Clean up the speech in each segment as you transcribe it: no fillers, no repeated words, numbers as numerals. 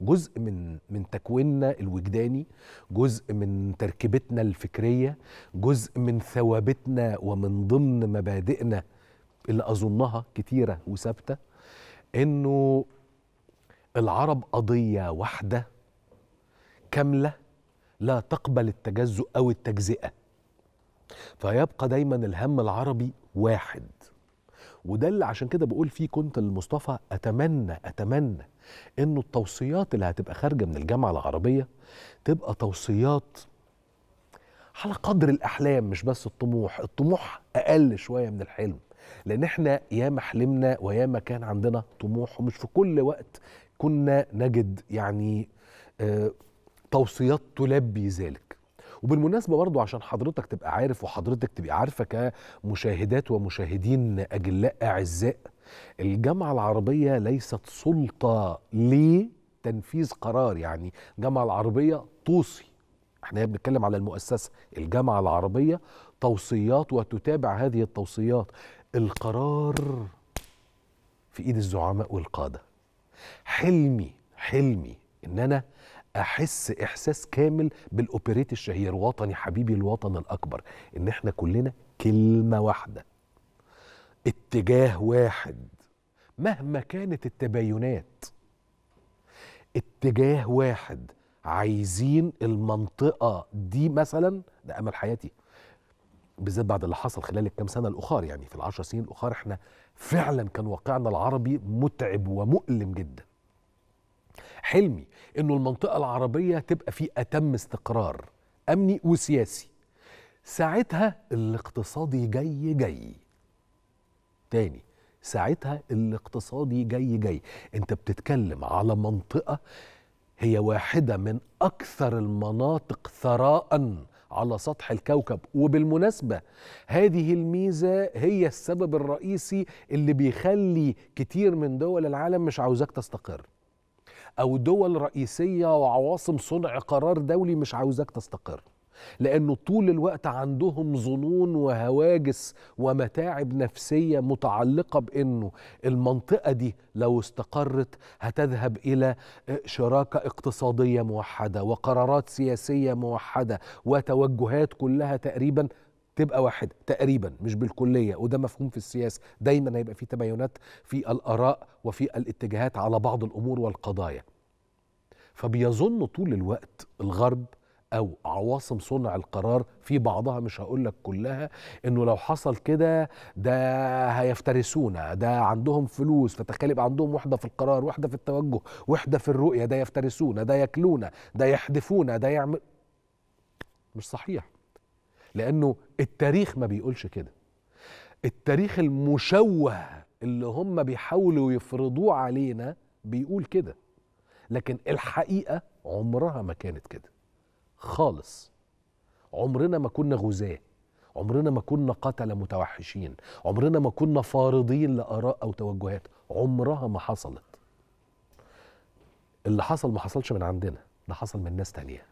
جزء من تكويننا الوجداني، جزء من تركيبتنا الفكرية، جزء من ثوابتنا ومن ضمن مبادئنا اللي أظنها كتيرة وثابتة، إنه العرب قضية واحدة كاملة لا تقبل التجزؤ أو التجزئة، فيبقى دايما الهم العربي واحد. وده اللي عشان كده بقول فيه كنت لمصطفى أتمنى إنه التوصيات اللي هتبقى خارجة من الجامعة العربية تبقى توصيات على قدر الأحلام، مش بس الطموح. الطموح أقل شوية من الحلم، لأن إحنا ياما حلمنا وياما كان عندنا طموح، ومش في كل وقت كنا نجد يعني توصيات تلبي ذلك. وبالمناسبة برضو عشان حضرتك تبقى عارف وحضرتك تبقى عارفة كمشاهدات ومشاهدين أجلاء أعزاء، الجامعة العربية ليست سلطة لتنفيذ قرار. يعني الجامعة العربية توصي، احنا بنتكلم على المؤسسة الجامعة العربية، توصيات وتتابع هذه التوصيات. القرار في إيد الزعماء والقادة. حلمي إن أنا أحس إحساس كامل بالأوبريت الشهير، وطني حبيبي الوطن الأكبر، إن إحنا كلنا كلمة واحدة، اتجاه واحد، مهما كانت التباينات اتجاه واحد. عايزين المنطقة دي مثلا، ده أمل حياتي بالذات بعد اللي حصل خلال الكام سنة الأخر، يعني في ال10 سنين الأخر إحنا فعلا كان واقعنا العربي متعب ومؤلم جدا. حلمي إنه المنطقة العربية تبقى في أتم استقرار أمني وسياسي، ساعتها الاقتصادي جاي تاني، ساعتها الاقتصادي جاي. أنت بتتكلم على منطقة هي واحدة من أكثر المناطق ثراءً على سطح الكوكب، وبالمناسبة هذه الميزة هي السبب الرئيسي اللي بيخلي كتير من دول العالم مش عاوزاك تستقر، أو دول رئيسية وعواصم صنع قرار دولي مش عاوزاك تستقر، لأنه طول الوقت عندهم ظنون وهواجس ومتاعب نفسية متعلقة بأنه المنطقة دي لو استقرت هتذهب إلى شراكة اقتصادية موحدة وقرارات سياسية موحدة وتوجهات كلها تقريبا تبقى واحدة، تقريبا مش بالكلية، وده مفهوم في السياسة. دايما هيبقى في تباينات في الآراء وفي الاتجاهات على بعض الأمور والقضايا، فبيظن طول الوقت الغرب أو عواصم صنع القرار في بعضها، مش هقول لك كلها، إنه لو حصل كده ده هيفترسونا، ده عندهم فلوس، فتخيل يبقى عندهم وحدة في القرار، وحدة في التوجه، وحدة في الرؤية، ده يفترسونا، ده ياكلونا، ده يحدفونا، ده يعمل. مش صحيح، لأنه التاريخ ما بيقولش كده. التاريخ المشوه اللي هم بيحاولوا يفرضوه علينا بيقول كده، لكن الحقيقة عمرها ما كانت كده خالص. عمرنا ما كنا غزاة، عمرنا ما كنا قتلة متوحشين، عمرنا ما كنا فارضين لآراء أو توجهات، عمرها ما حصلت. اللي حصل ما حصلش من عندنا، ده حصل من ناس تانية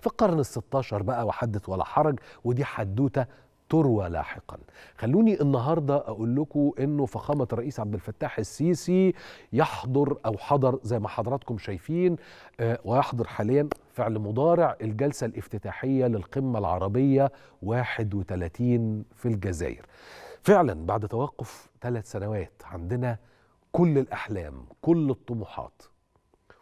في القرن ال16 بقى، وحدث ولا حرج، ودي حدوتة تروى لاحقا. خلوني النهاردة أقول لكم أنه فخامة الرئيس عبد الفتاح السيسي يحضر أو حضر زي ما حضراتكم شايفين، ويحضر حاليا فعل مضارع الجلسة الافتتاحية للقمة العربية 31 في الجزائر. فعلا بعد توقف 3 سنوات عندنا كل الأحلام، كل الطموحات،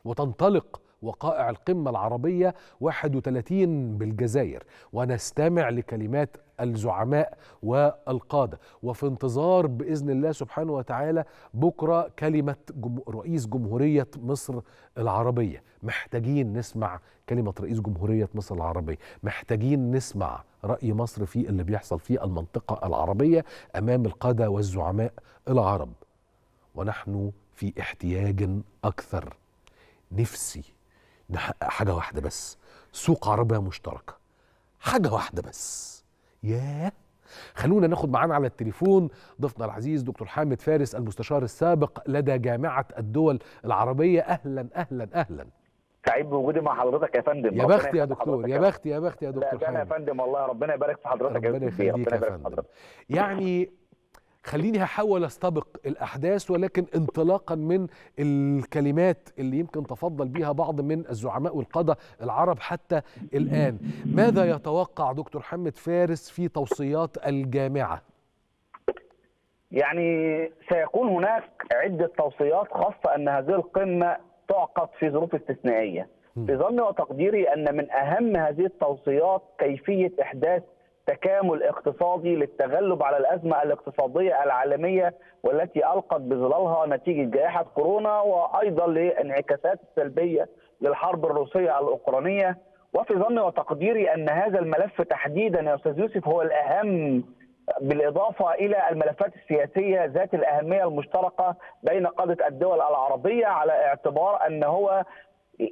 وتنطلق وقائع القمة العربية 31 بالجزائر، ونستمع لكلمات الزعماء والقادة، وفي انتظار بإذن الله سبحانه وتعالى بكرة كلمة رئيس جمهورية مصر العربية. محتاجين نسمع كلمة رئيس جمهورية مصر العربية، محتاجين نسمع رأي مصر في اللي بيحصل في المنطقة العربية أمام القادة والزعماء العرب. ونحن في احتياج أكثر. نفسي نحقق حاجة واحدة بس، سوق عربية مشتركة، حاجة واحدة بس. ياه، خلونا ناخد معانا على التليفون ضيفنا العزيز دكتور حامد فارس المستشار السابق لدى جامعة الدول العربية. أهلا أهلا أهلا، سعيد بوجودي مع حضرتك يا فندم. يا بختي يا دكتور، يا بختي يا دكتور حامد. يا فندم والله ربنا يبارك في حضرتك، ربنا يخليك يا فندم. يعني خليني هحاول استبق الاحداث، ولكن انطلاقا من الكلمات اللي يمكن تفضل بيها بعض من الزعماء والقادة العرب حتى الان، ماذا يتوقع دكتور حامد فارس في توصيات الجامعة؟ يعني سيكون هناك عدة توصيات، خاصة ان هذه القمة تعقد في ظروف استثنائية. في ظني وتقديري ان من اهم هذه التوصيات كيفية احداث تكامل اقتصادي للتغلب على الأزمة الاقتصادية العالمية والتي ألقت بظلالها نتيجة جائحة كورونا، وأيضا لانعكاسات السلبية للحرب الروسية الأوكرانية. وفي ظني وتقديري أن هذا الملف تحديدا يا أستاذ يوسف هو الأهم، بالإضافة إلى الملفات السياسية ذات الأهمية المشتركة بين قادة الدول العربية، على اعتبار أن هو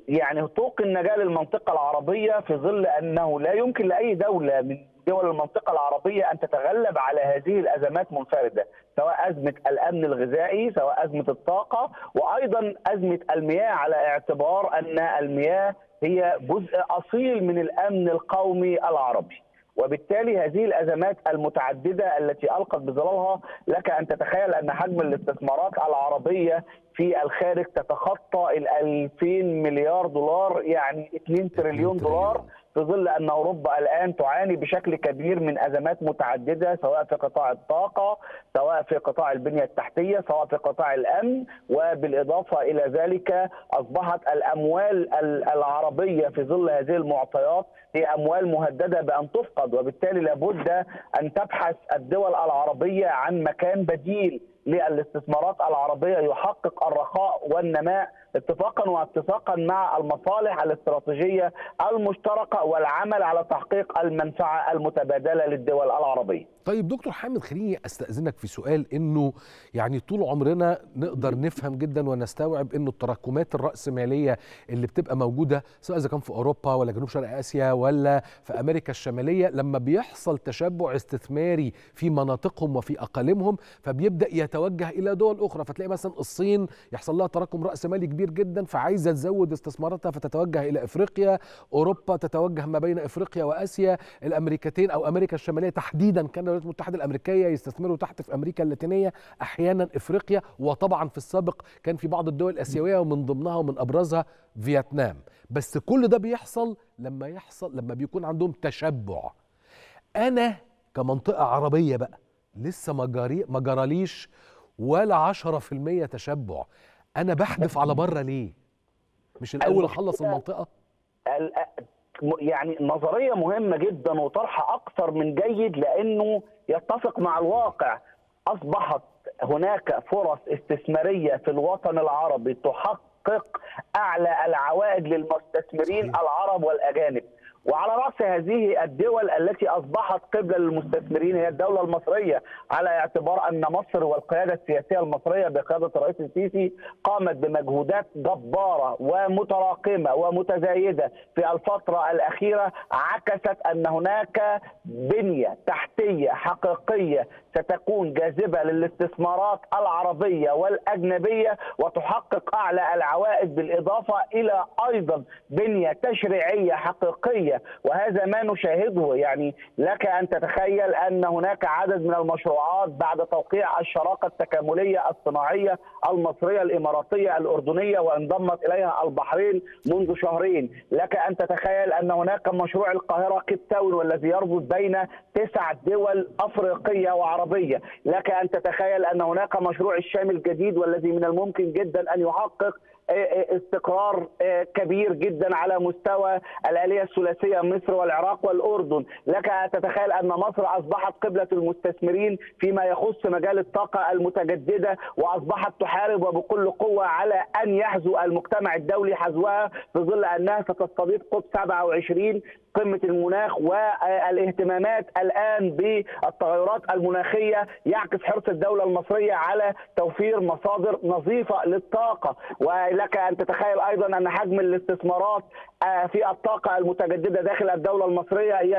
يعني طوق النجاة للمنطقة العربية، في ظل أنه لا يمكن لأي دولة من دول المنطقة العربية أن تتغلب على هذه الأزمات منفردة، سواء أزمة الأمن الغذائي، سواء أزمة الطاقة، وأيضا أزمة المياه، على اعتبار أن المياه هي جزء أصيل من الأمن القومي العربي. وبالتالي هذه الأزمات المتعددة التي ألقت بظلالها، لك أن تتخيل أن حجم الاستثمارات العربية في الخارج تتخطى ال 2000 مليار دولار، يعني 2 تريليون دولار، في ظل أن أوروبا الآن تعاني بشكل كبير من أزمات متعددة، سواء في قطاع الطاقة، سواء في قطاع البنية التحتية، سواء في قطاع الأمن. وبالإضافة إلى ذلك أصبحت الأموال العربية في ظل هذه المعطيات هي أموال مهددة بأن تفقد، وبالتالي لابد أن تبحث الدول العربية عن مكان بديل للاستثمارات العربية يحقق الرخاء والنماء، اتفاقا واتساقا مع المصالح الاستراتيجية المشتركة والعمل على تحقيق المنفعة المتبادلة للدول العربية. طيب دكتور حامد، خليني استأذنك في سؤال، انه يعني طول عمرنا نقدر نفهم جدا ونستوعب انه التراكمات الرأسمالية اللي بتبقى موجودة، سواء اذا كان في اوروبا ولا جنوب شرق اسيا ولا في امريكا الشمالية، لما بيحصل تشبع استثماري في مناطقهم وفي اقاليمهم فبيبدأ يتوجه الى دول اخرى، فتلاقي مثلا الصين يحصل لها تراكم رأسمالي كبير جدا فعايزه تزود استثماراتها فتتوجه الى افريقيا، اوروبا تتوجه ما بين افريقيا واسيا، الامريكتين او امريكا الشماليه تحديدا كان الولايات المتحده الامريكيه يستثمروا تحت في امريكا اللاتينيه، احيانا افريقيا، وطبعا في السابق كان في بعض الدول الاسيويه ومن ضمنها ومن ابرزها فيتنام. بس كل ده بيحصل لما بيكون عندهم تشبع. انا كمنطقه عربيه بقى لسه ما جراليش ولا 10% تشبع، أنا بحدف على بره ليه؟ مش الأول أخلص المنطقة؟ يعني نظرية مهمة جدا وطرحها أكثر من جيد، لأنه يتفق مع الواقع. أصبحت هناك فرص استثمارية في الوطن العربي تحقق أعلى العوائد للمستثمرين العرب والأجانب، وعلى رأس هذه الدول التي أصبحت قبلة للمستثمرين هي الدولة المصرية، على اعتبار أن مصر والقيادة السياسية المصرية بقيادة الرئيس السيسي قامت بمجهودات جبارة ومتراكمة ومتزايدة في الفترة الأخيرة، عكست أن هناك بنية تحتية حقيقية ستكون جاذبة للاستثمارات العربية والأجنبية وتحقق أعلى العوائد، بالإضافة إلى أيضا بنية تشريعية حقيقية. وهذا ما نشاهده، يعني لك أن تتخيل أن هناك عدد من المشروعات بعد توقيع الشراكة التكاملية الصناعية المصرية الإماراتية الأردنية وانضمت إليها البحرين منذ شهرين، لك أن تتخيل أن هناك مشروع القاهرة كيب تاون والذي يربط بين 9 دول أفريقية وعربية، لك أن تتخيل أن هناك مشروع الشام الجديد والذي من الممكن جدا أن يحقق استقرار كبير جدا على مستوى الآلية الثلاثية مصر والعراق والأردن، لك أن تتخيل أن مصر أصبحت قبلة المستثمرين فيما يخص مجال الطاقة المتجددة، وأصبحت تحارب وبكل قوة على أن يحذو المجتمع الدولي حذوها، في ظل أنها ستستضيف كوب 27 قمة المناخ، والاهتمامات الآن بالتغيرات المناخية يعكس حرص الدولة المصرية على توفير مصادر نظيفة للطاقة. ولك أن تتخيل أيضا أن حجم الاستثمارات في الطاقة المتجددة داخل الدولة المصرية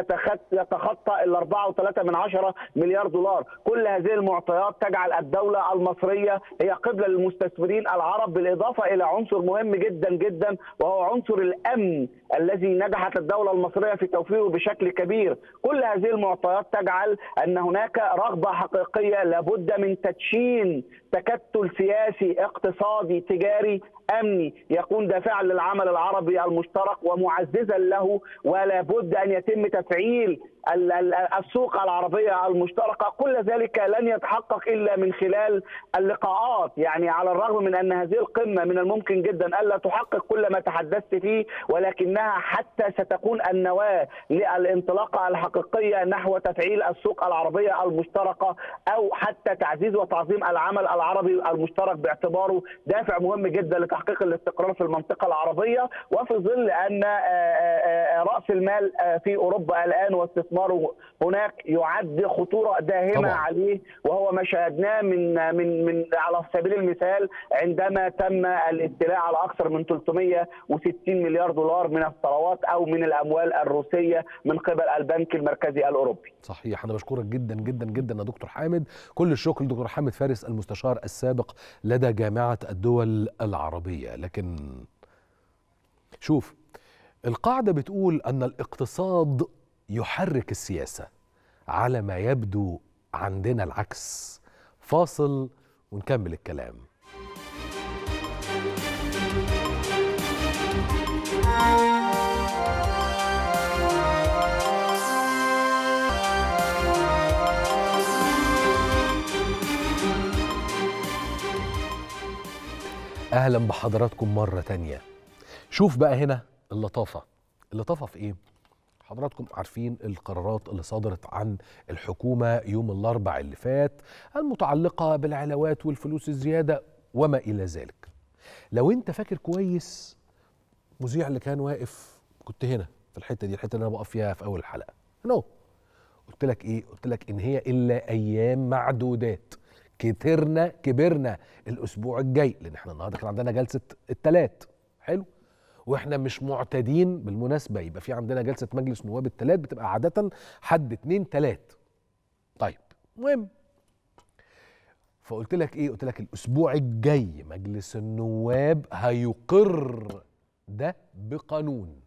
يتخطى 4.3 مليار دولار. كل هذه المعطيات تجعل الدولة المصرية هي قبلة للمستثمرين العرب، بالإضافة إلى عنصر مهم جدا جدا وهو عنصر الأمن الذي نجحت الدولة المصرية المصرية في توفيره بشكل كبير. كل هذه المعطيات تجعل أن هناك رغبة حقيقية لابد من تدشين تكتل سياسي اقتصادي تجاري أمني يكون دافعا للعمل العربي المشترك ومعززا له، ولا بد أن يتم تفعيل السوق العربية المشتركة. كل ذلك لن يتحقق إلا من خلال اللقاءات، يعني على الرغم من أن هذه القمة من الممكن جدا ألا تحقق كل ما تحدثت فيه، ولكنها حتى ستكون النواة للانطلاقة الحقيقية نحو تفعيل السوق العربية المشتركة، أو حتى تعزيز وتعظيم العمل العربي المشترك باعتباره دافع مهم جدا لتحقيق الاستقرار في المنطقة العربية، وفي ظل أن رأس المال في أوروبا الآن واستثماره هناك يعد خطورة داهمة عليه، وهو ما شاهدناه من على سبيل المثال عندما تم الاستيلاء على أكثر من 360 مليار دولار من الثروات أو من الأموال الروسية من قبل البنك المركزي الأوروبي. صحيح. أنا بشكرك جدا جدا جدا يا دكتور حامد، كل الشكر لدكتور حامد فارس المستشار السابق لدى جامعة الدول العربية. لكن شوف، القاعدة بتقول أن الاقتصاد يحرك السياسة، على ما يبدو عندنا العكس. فاصل ونكمل الكلام. أهلا بحضراتكم مرة تانية. شوف بقى هنا اللطافة. اللطافة في إيه؟ حضراتكم عارفين القرارات اللي صدرت عن الحكومة يوم الأربع اللي فات المتعلقة بالعلاوات والفلوس الزيادة وما إلى ذلك. لو أنت فاكر كويس، مذيع اللي كان واقف، كنت هنا في الحتة دي، الحتة اللي أنا بقف فيها في أول الحلقة، قلت لك إيه؟ قلت لك إن هي إلا أيام معدودات، كبرنا الأسبوع الجاي، لأن إحنا النهارده كان عندنا جلسة الثلاث، حلو؟ واحنا مش معتادين بالمناسبه يبقى في عندنا جلسه مجلس نواب الثلاث بتبقى عاده حد 2 3. طيب المهم، فقلت لك ايه؟ قلت لك الاسبوع الجاي مجلس النواب هيقر ده بقانون.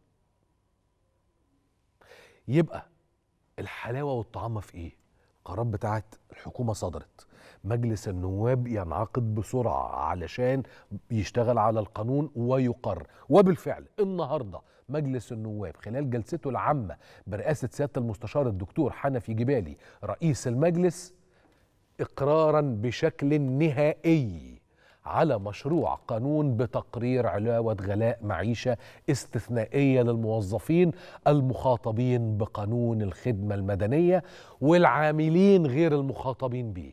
يبقى الحلاوه والطعامه في ايه؟ القرارات بتاعت الحكومه صدرت، مجلس النواب ينعقد بسرعة علشان يشتغل على القانون ويقر. وبالفعل النهاردة مجلس النواب خلال جلسته العامة برئاسة سيادة المستشار الدكتور حنفي جبالي رئيس المجلس، إقرارا بشكل نهائي على مشروع قانون بتقرير علاوة غلاء معيشة استثنائية للموظفين المخاطبين بقانون الخدمة المدنية والعاملين غير المخاطبين بيه،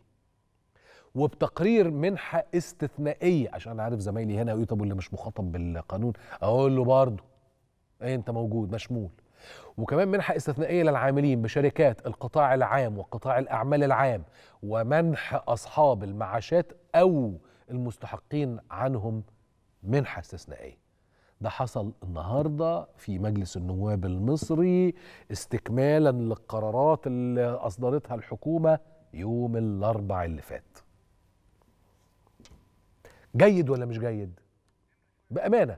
وبتقرير منحة استثنائية، عشان عارف زمايلي هنا يقول طب واللي مش مخاطب بالقانون، أقول له برضه إيه أنت موجود مشمول، وكمان منحة استثنائية للعاملين بشركات القطاع العام وقطاع الأعمال العام، ومنح أصحاب المعاشات أو المستحقين عنهم منحة استثنائية. ده حصل النهارده في مجلس النواب المصري استكمالا للقرارات اللي أصدرتها الحكومة يوم الأربع اللي فات. جيد ولا مش جيد؟ بأمانة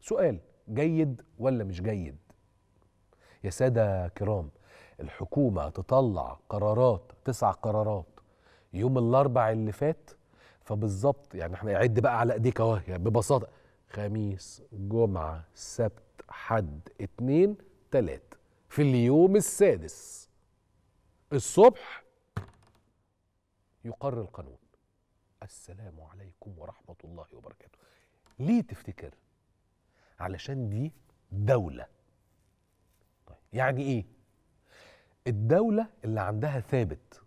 سؤال، جيد ولا مش جيد؟ يا سادة كرام، الحكومة تطلع قرارات، 9 قرارات يوم الأربع اللي فات، فبالظبط يعني احنا عد بقى على ايديك اهو، يعني ببساطة خميس جمعة سبت حد 2 3، في اليوم السادس الصبح يقر القانون. السلام عليكم ورحمة الله وبركاته. ليه تفتكر؟ علشان دي دولة. طيب يعني ايه؟ الدولة اللي عندها ثابت،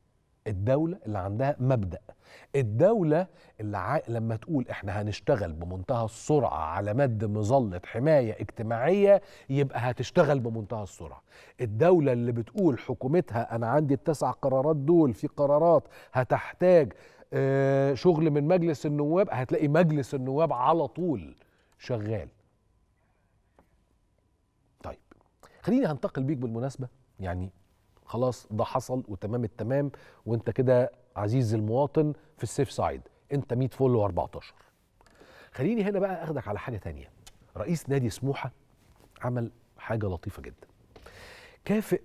الدولة اللي عندها مبدأ، الدولة اللي لما تقول احنا هنشتغل بمنتهى السرعة على مد مظلة حماية اجتماعية، يبقى هتشتغل بمنتهى السرعة. الدولة اللي بتقول حكومتها انا عندي ال9 قرارات دول، في قرارات هتحتاج شغل من مجلس النواب، هتلاقي مجلس النواب على طول شغال. طيب خليني هنتقل بيك بالمناسبة، يعني خلاص ده حصل وتمام التمام، وانت كده عزيزي المواطن في السيف سايد، انت 100 فل و14. خليني هنا بقى اخدك على حاجه تانية. رئيس نادي سموحه عمل حاجة لطيفة جدا. كافئ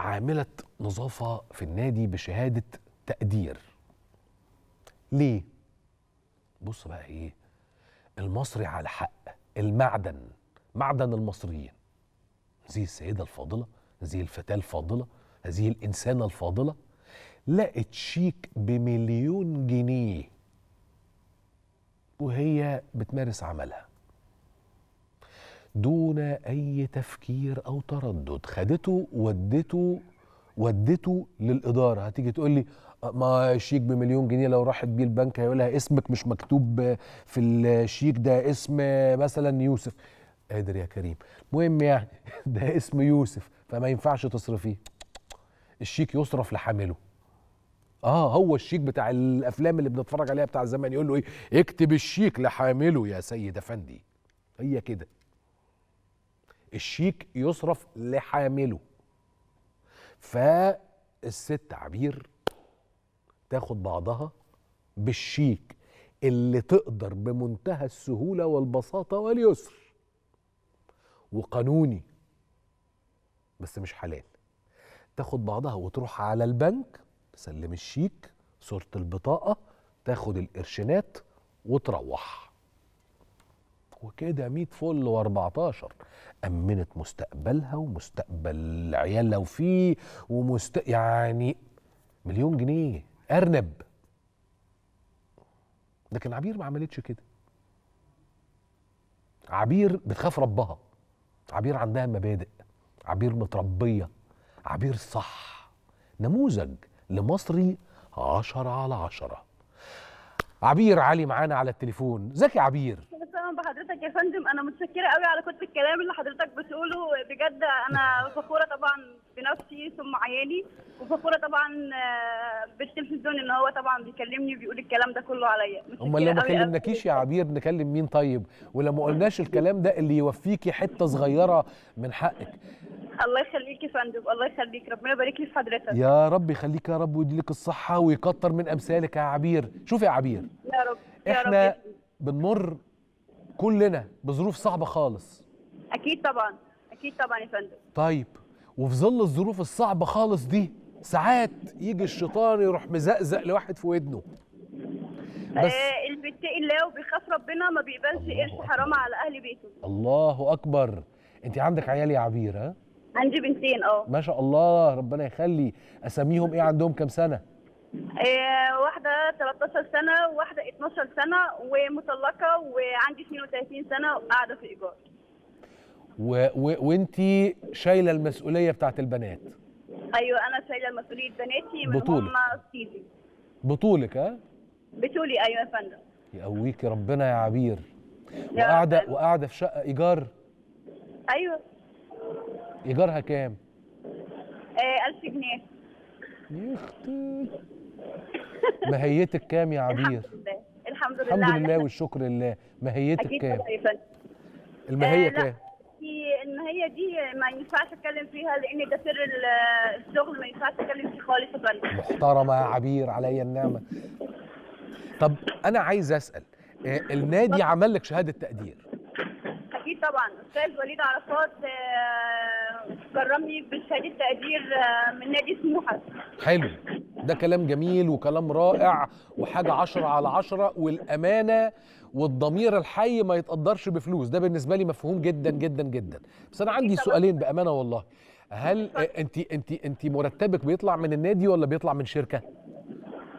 عاملة نظافة في النادي بشهادة تقدير. ليه؟ بص بقى ايه؟ المصري على حق، المعدن، معدن المصريين. هذه السيدة الفاضلة، هذه الفتاة الفاضلة، هذه الإنسانة الفاضلة لقت شيك ب1,000,000 جنيه وهي بتمارس عملها دون أي تفكير أو تردد. خدته ودته للإدارة. هتيجي تقول لي ما شيك ب1,000,000 جنيه لو راحت بيه البنك هيقولها اسمك مش مكتوب في الشيك، ده اسم مثلا يوسف. قادر يا كريم، المهم يعني ده اسم يوسف فما ينفعش تصرفيه. الشيك يصرف لحامله. هو الشيك بتاع الافلام اللي بنتفرج عليها بتاع زمان يقول له ايه؟ اكتب الشيك لحامله يا سيد افندي. هي كده، الشيك يصرف لحامله. فالست عبير تاخد بعضها بالشيك اللي تقدر بمنتهى السهولة والبساطة واليسر وقانوني بس مش حلال، تاخد بعضها وتروح على البنك تسلم الشيك، صورة البطاقة، تاخد القرشينات وتروح. وكده 100 فل و14 أمنت مستقبلها ومستقبل عيالها وفيه يعني 1,000,000 جنيه أرنب. لكن عبير ما عملتش كده. عبير بتخاف ربها، عبير عندها مبادئ، عبير متربية، عبير صح، نموذج لمصري 10/10. عبير علي معانا على التليفون. ازيك يا عبير؟ اهلا بحضرتك يا فندم، انا متشكره قوي على كل الكلام اللي حضرتك بتقوله، بجد انا فخوره طبعا بنفسي ثم عيالي، وفخوره طبعا بالتلفزيون ان هو طبعا بيكلمني وبيقول الكلام ده كله عليا. امال لو ما كلمناكيش يا عبير نكلم مين طيب؟ ولو ما قلناش الكلام ده اللي يوفيكي حته صغيره من حقك. الله يخليك يا فندم، الله يخليك، ربنا يبارك لي في حضرتك. يا رب يخليك يا رب ويديلك الصحه ويكتر من امثالك يا عبير. شوفي يا عبير، يا رب يا احنا رب. بنمر كلنا بظروف صعبه خالص. اكيد طبعا، اكيد طبعا يا فندم. طيب وفي ظل الظروف الصعبه خالص دي ساعات يجي الشيطان يروح مزقزق لواحد في ودنه. بس اللي بيتقي الله وبيخاف ربنا ما بيقبلش قرش حرام على اهل بيته. الله اكبر. انت عندك عيال يا عبير؟ ها؟ عندي بنتين. ما شاء الله ربنا يخلي. اساميهم ايه؟ عندهم كام سنه؟ واحده 13 سنه وواحده 12 سنه ومطلقه، وعندي 32 سنه وقاعده في ايجار. وانتي شايله المسؤوليه بتاعت البنات؟ ايوه انا شايله مسؤوليه بناتي من هم سيدي. بطولك؟ ها؟ بطولي ايوه يا فندم. يقويكي ربنا يا عبير. وقاعده في شقه ايجار؟ ايوه. ايجارها كام؟ 1000 جنيه. مهيتك كام يا عبير؟ الحمد لله، الحمد لله والشكر لله. مهيتك كام؟ المهية كام؟ المهية دي ما ينفعش اتكلم فيها لان ده سر الشغل، ما ينفعش اتكلم فيه خالص يا فندم. محترمة يا عبير، عليا النعمة. طب انا عايز اسال، النادي عمل لك شهادة تقدير؟ اكيد طبعا، استاذ وليد عرفات كرمني بشهادة تقدير من نادي سموحة. حلو، ده كلام جميل وكلام رائع وحاجة 10/10، والأمانة والضمير الحي ما يتقدرش بفلوس، ده بالنسبة لي مفهوم جدا جدا جدا. بس أنا عندي سؤالين بأمانة والله. هل أنت مرتبك بيطلع من النادي ولا بيطلع من شركة؟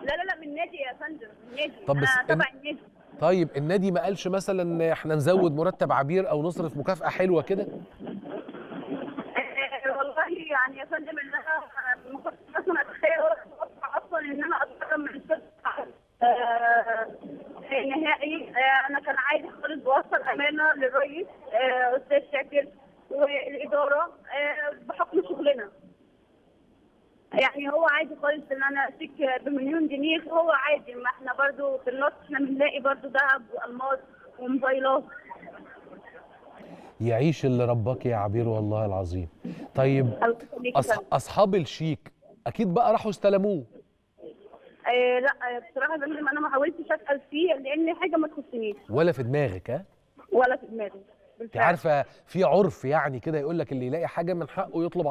لا لا لا، من النادي يا فندم، من النادي. طب أنا تبع النادي. طيب النادي ما قالش مثلا إحنا نزود مرتب عبير أو نصرف مكافأة حلوة كده؟ يعني يا فندم ان انا ما كنتش اصلا اتخيل اصلا ان انا اتكلم من الصفحه نهائي. انا كان عايز خالص بوصل امانه للرئيس استاذ شاكر والاداره بحكم شغلنا. يعني هو عادي خالص ان انا امسك ب1,000,000 جنيه، هو عادي، ما احنا برضو في النص احنا بنلاقي برضو ذهب والماس وموبايلات. يعيش اللي ربك يا عبير والله العظيم. طيب اصحاب الشيك اكيد بقى راحوا استلموه. لا بصراحه انا ما حاولتش اسال فيه لان حاجه ما تخصنيش. ولا في دماغك؟ ها؟ ولا في دماغي انت عارفه في عرف يعني كده يقول لك اللي يلاقي حاجه من حقه يطلب 10%.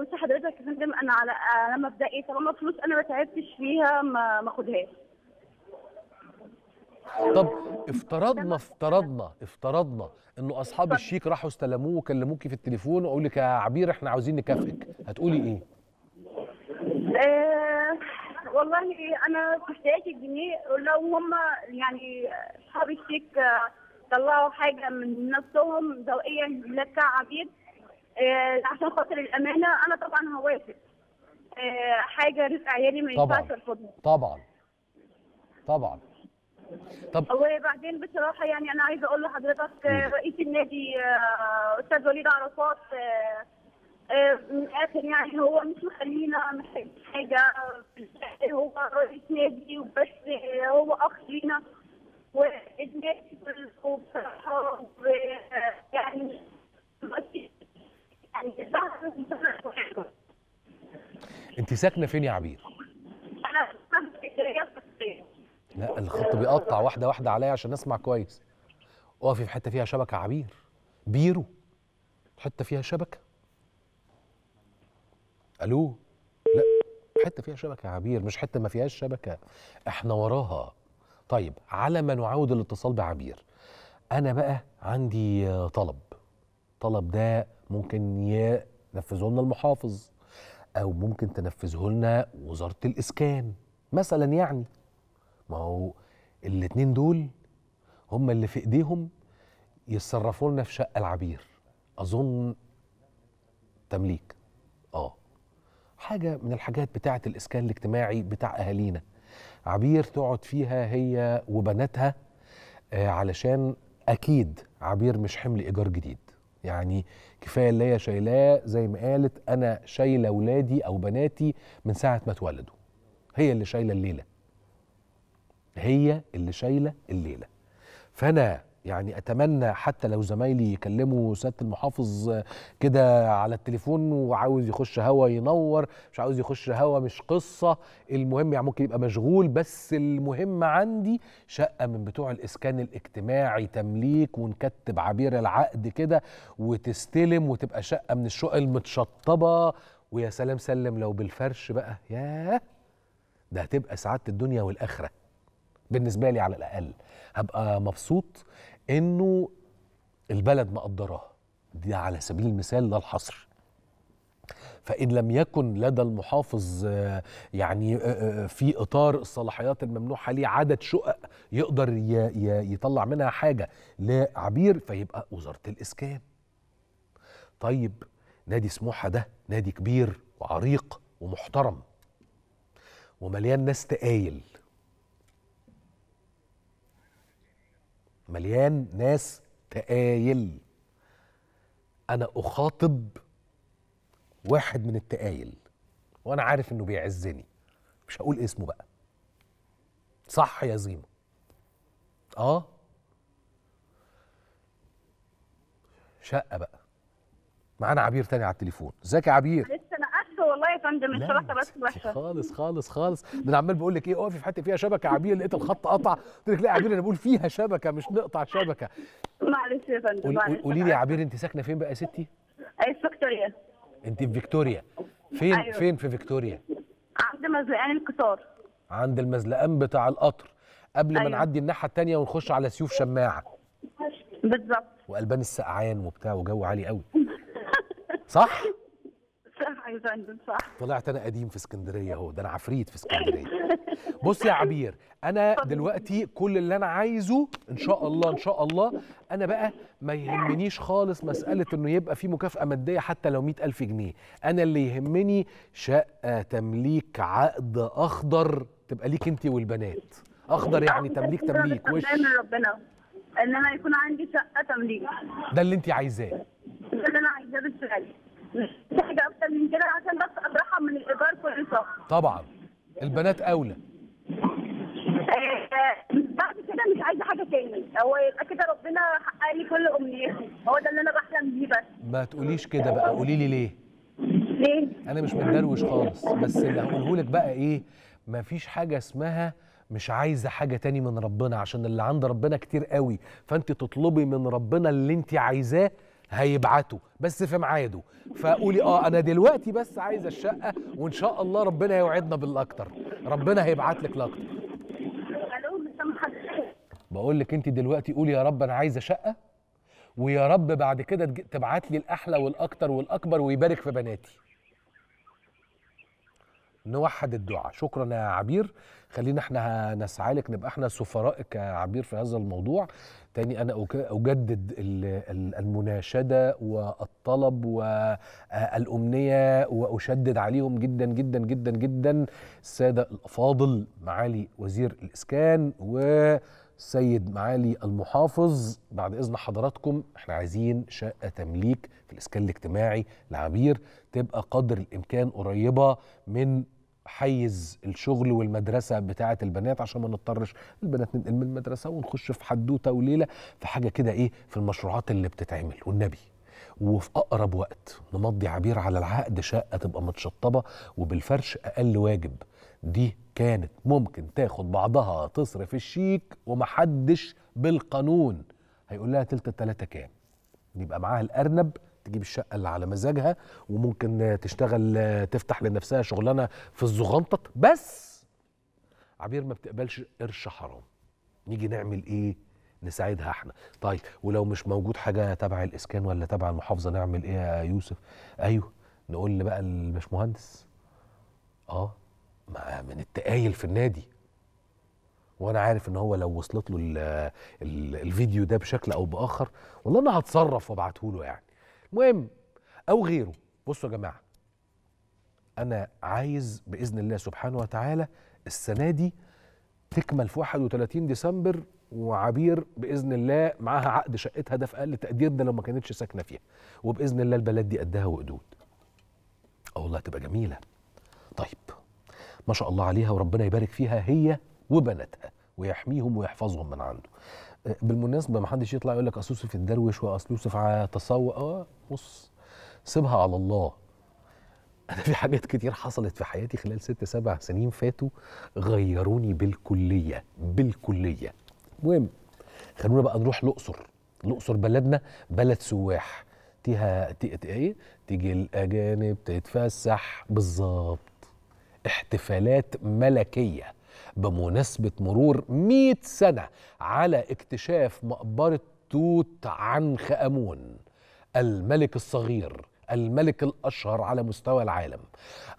بص حضرتك يا فندم، انا على مبدئي طالما فلوس انا ما تعبتش فيها ما اخدهاش. طب افترضنا انه اصحاب الشيك راحوا استلموه وكلموكي في التليفون وقالوا لك يا عبير احنا عاوزين نكافئك، هتقولي ايه؟ والله انا في احتياج الجنيه لو هم يعني اصحاب الشيك طلعوا حاجه من نفسهم ذوقيا لا كعبيد عشان خاطر الامانه، انا طبعا هوافق. حاجه رزق عيالي ما ينفعش ارفضها. طبعا. طب وبعدين بصراحه يعني انا عايزه اقول لحضرتك رئيس النادي استاذ وليد عرفات من الاخر يعني هو مش مخلينا محتاج حاجه، هو رئيس نادي وبس، هو اخ لينا والنادي بصراحه يعني انت ساكنه فين يا عبير؟ انا ساكنه. لا الخط بيقطع، واحده واحده عليا عشان نسمع كويس. اقفي في حته فيها شبكه عبير، بيرو حته فيها شبكه. الو، لا حته فيها شبكه عبير، مش حته ما فيهاش شبكه، احنا وراها. طيب على ما نعاود الاتصال بعبير، انا بقى عندي طلب ده ممكن ينفذه لنا المحافظ او ممكن تنفذه لنا وزاره الاسكان مثلا. يعني ما هو الاثنين دول هم اللي في ايديهم يتصرفوا لنا في شقه العبير، اظن تمليك حاجه من الحاجات بتاعه الاسكان الاجتماعي بتاع اهالينا. عبير تقعد فيها هي وبناتها، علشان اكيد عبير مش حمل ايجار جديد، يعني كفايه اللي هي شايلاه زي ما قالت انا شايله اولادي او بناتي من ساعه ما اتولدوا، هي اللي شايله الليله. فانا يعني اتمنى حتى لو زمايلي يكلموا سياده المحافظ كده على التليفون، وعاوز يخش هوا ينور، مش عاوز يخش هوا مش قصه، المهم يعني ممكن يبقى مشغول، بس المهم عندي شقه من بتوع الاسكان الاجتماعي تمليك، ونكتب عبير العقد كده وتستلم وتبقى شقه من الشقق المتشطبه، ويا سلام سلم لو بالفرش بقى، ياه ده هتبقى سعاده الدنيا والاخره بالنسبه لي. على الاقل هبقى مبسوط انه البلد مقدراها دي، على سبيل المثال لا الحصر. فان لم يكن لدى المحافظ يعني في اطار الصلاحيات الممنوحه ليه عدد شقق يقدر يطلع منها حاجه لعبير، فيبقى وزاره الاسكان. طيب نادي سموحه ده نادي كبير وعريق ومحترم ومليان ناس تقايل، انا اخاطب واحد من التقايل وانا عارف انه بيعزني، مش هقول اسمه بقى، صح يا زيمة؟ شقة بقى معانا عبير تاني على التليفون. ازيك يا عبير؟ لسه انا اسفه والله يا فندم، الشبكه بس وحشه خالص. ده انا عمال بقول لك ايه، اقفي في حته فيها شبكه عبير، لقيت الخط قطع قلت لك لا يا عبير انا بقول فيها شبكه مش نقطع شبكه. معلش يا فندم، قولي لي يا عبير انت ساكنه فين بقى يا ستي؟ في فيكتوريا. انت في فيكتوريا فين؟ أيوة. فين في فيكتوريا؟ عند مزلقان القطار، عند المزلقان بتاع القطر قبل ما نعدي الناحيه الثانيه ونخش على سيوف شماعه بالظبط، وقلبان السقعان وبتاع وجو عالي قوي. صح يا فندم، صح. طلعت انا قديم في اسكندريه اهو، ده انا عفريت في اسكندريه. بص يا عبير، انا دلوقتي كل اللي انا عايزه ان شاء الله انا بقى ما يهمنيش خالص مساله انه يبقى في مكافاه ماديه حتى لو 100,000 جنيه، انا اللي يهمني شقه تمليك عقد اخضر تبقى ليك انت والبنات. اخضر يعني تمليك وش ربنا، ان انا يكون عندي شقه تمليك، ده اللي انت عايزاه، ده اللي انا عايزاه بالفعل، مش حاجه اكتر من كده عشان بس اترحم من الايجار كل شهر. طبعا البنات اولى. بعد كده مش عايزه حاجه تاني، هو يبقى كده ربنا حقق لي كل امنياتي، هو ده اللي انا بحلم بيه. بس ما تقوليش كده بقى، قولي لي ليه؟ انا مش متدروش خالص، بس اللي هقوله لك بقى ايه، مفيش حاجه اسمها مش عايزة حاجة تاني من ربنا، عشان اللي عند ربنا كتير قوي، فأنت تطلبي من ربنا اللي أنت عايزاه هيبعته بس في ميعاده. فقولي اه انا دلوقتي بس عايزه الشقه، وان شاء الله ربنا يوعدنا بالاكتر، ربنا هيبعت لك الاكتر. بقول لك انت دلوقتي قولي يا رب انا عايزه شقه، ويا رب بعد كده تبعت لي الاحلى والاكتر والاكبر ويبارك في بناتي. نوحد الدعاء. شكرا يا عبير، خلينا احنا هنسعى لك نبقى احنا سفرائك يا عبير في هذا الموضوع. تاني انا اجدد المناشده والطلب والامنيه واشدد عليهم جدا جدا جدا جدا الساده الافاضل، معالي وزير الاسكان وسيد معالي المحافظ، بعد اذن حضراتكم احنا عايزين شقه تمليك في الاسكان الاجتماعي لعبير تبقى قدر الامكان قريبه من حيز الشغل والمدرسه بتاعه البنات، عشان ما نضطرش البنات ننقل من المدرسه ونخش في حدوته وليله في حاجه كده ايه في المشروعات اللي بتتعمل. والنبي وفي اقرب وقت نمضي عبير على العقد شقه تبقى متشطبه وبالفرش اقل واجب. دي كانت ممكن تاخد بعضها تصرف الشيك ومحدش بالقانون هيقول لها تلت التلاته كام، يبقى معاها الارنب تجيب الشقه اللي على مزاجها، وممكن تشتغل تفتح لنفسها شغلانه في الزغنطط. بس عبير ما بتقبلش قرش حرام، نيجي نعمل ايه؟ نساعدها احنا. طيب ولو مش موجود حاجه تبع الاسكان ولا تبع المحافظه نعمل ايه يا يوسف؟ ايوه نقول لبقى الباشمهندس من التقايل في النادي، وانا عارف ان هو لو وصلت له الفيديو ده بشكل او باخر والله انا هتصرف وابعته له يعني، مهم او غيره. بصوا يا جماعه انا عايز باذن الله سبحانه وتعالى السنه دي تكمل في 31 ديسمبر، وعبير باذن الله معاها عقد شقتها ده في اقل تقدير، ده لو ما كانتش ساكنه فيها، وباذن الله البلد دي قدها وقدود. والله هتبقى جميله. طيب ما شاء الله عليها وربنا يبارك فيها هي وبناتها ويحميهم ويحفظهم من عنده. بالمناسبه ما حدش يطلع يقول لك اصل يوسف الدرويش واصل يوسف تسوق، بص سيبها على الله. انا في حاجات كتير حصلت في حياتي خلال 6 7 سنين فاتوا غيروني بالكليه بالكليه. المهم خلونا بقى نروح الاقصر. الاقصر بلدنا بلد سواح، تيها ايه؟ تيجي الاجانب تتفسح. بالظبط، احتفالات ملكيه بمناسبة مرور 100 سنة على اكتشاف مقبرة توت عنخ آمون الملك الصغير الملك الأشهر على مستوى العالم.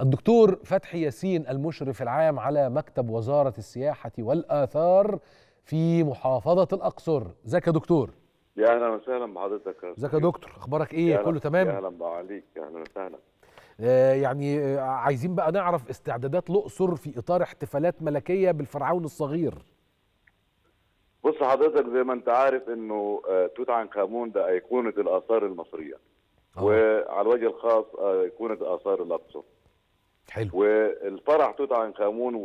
الدكتور فتحي ياسين المشرف العام على مكتب وزارة السياحة والآثار في محافظة الأقصر. ازيك يا دكتور؟ يا أهلا وسهلا بحضرتك. ازيك يا دكتور؟ أخبارك إيه؟ كله تمام؟ يا أهلا بعليك، يا أهلا وسهلا. يعني عايزين بقى نعرف استعدادات الأقصر في إطار احتفالات ملكية بالفرعون الصغير. بص حضرتك زي ما أنت عارف إنه توت عنخ آمون ده أيقونة الآثار المصرية، وعلى الوجه الخاص أيقونة آثار الأقصر. حلو. والفرح توت عنخ آمون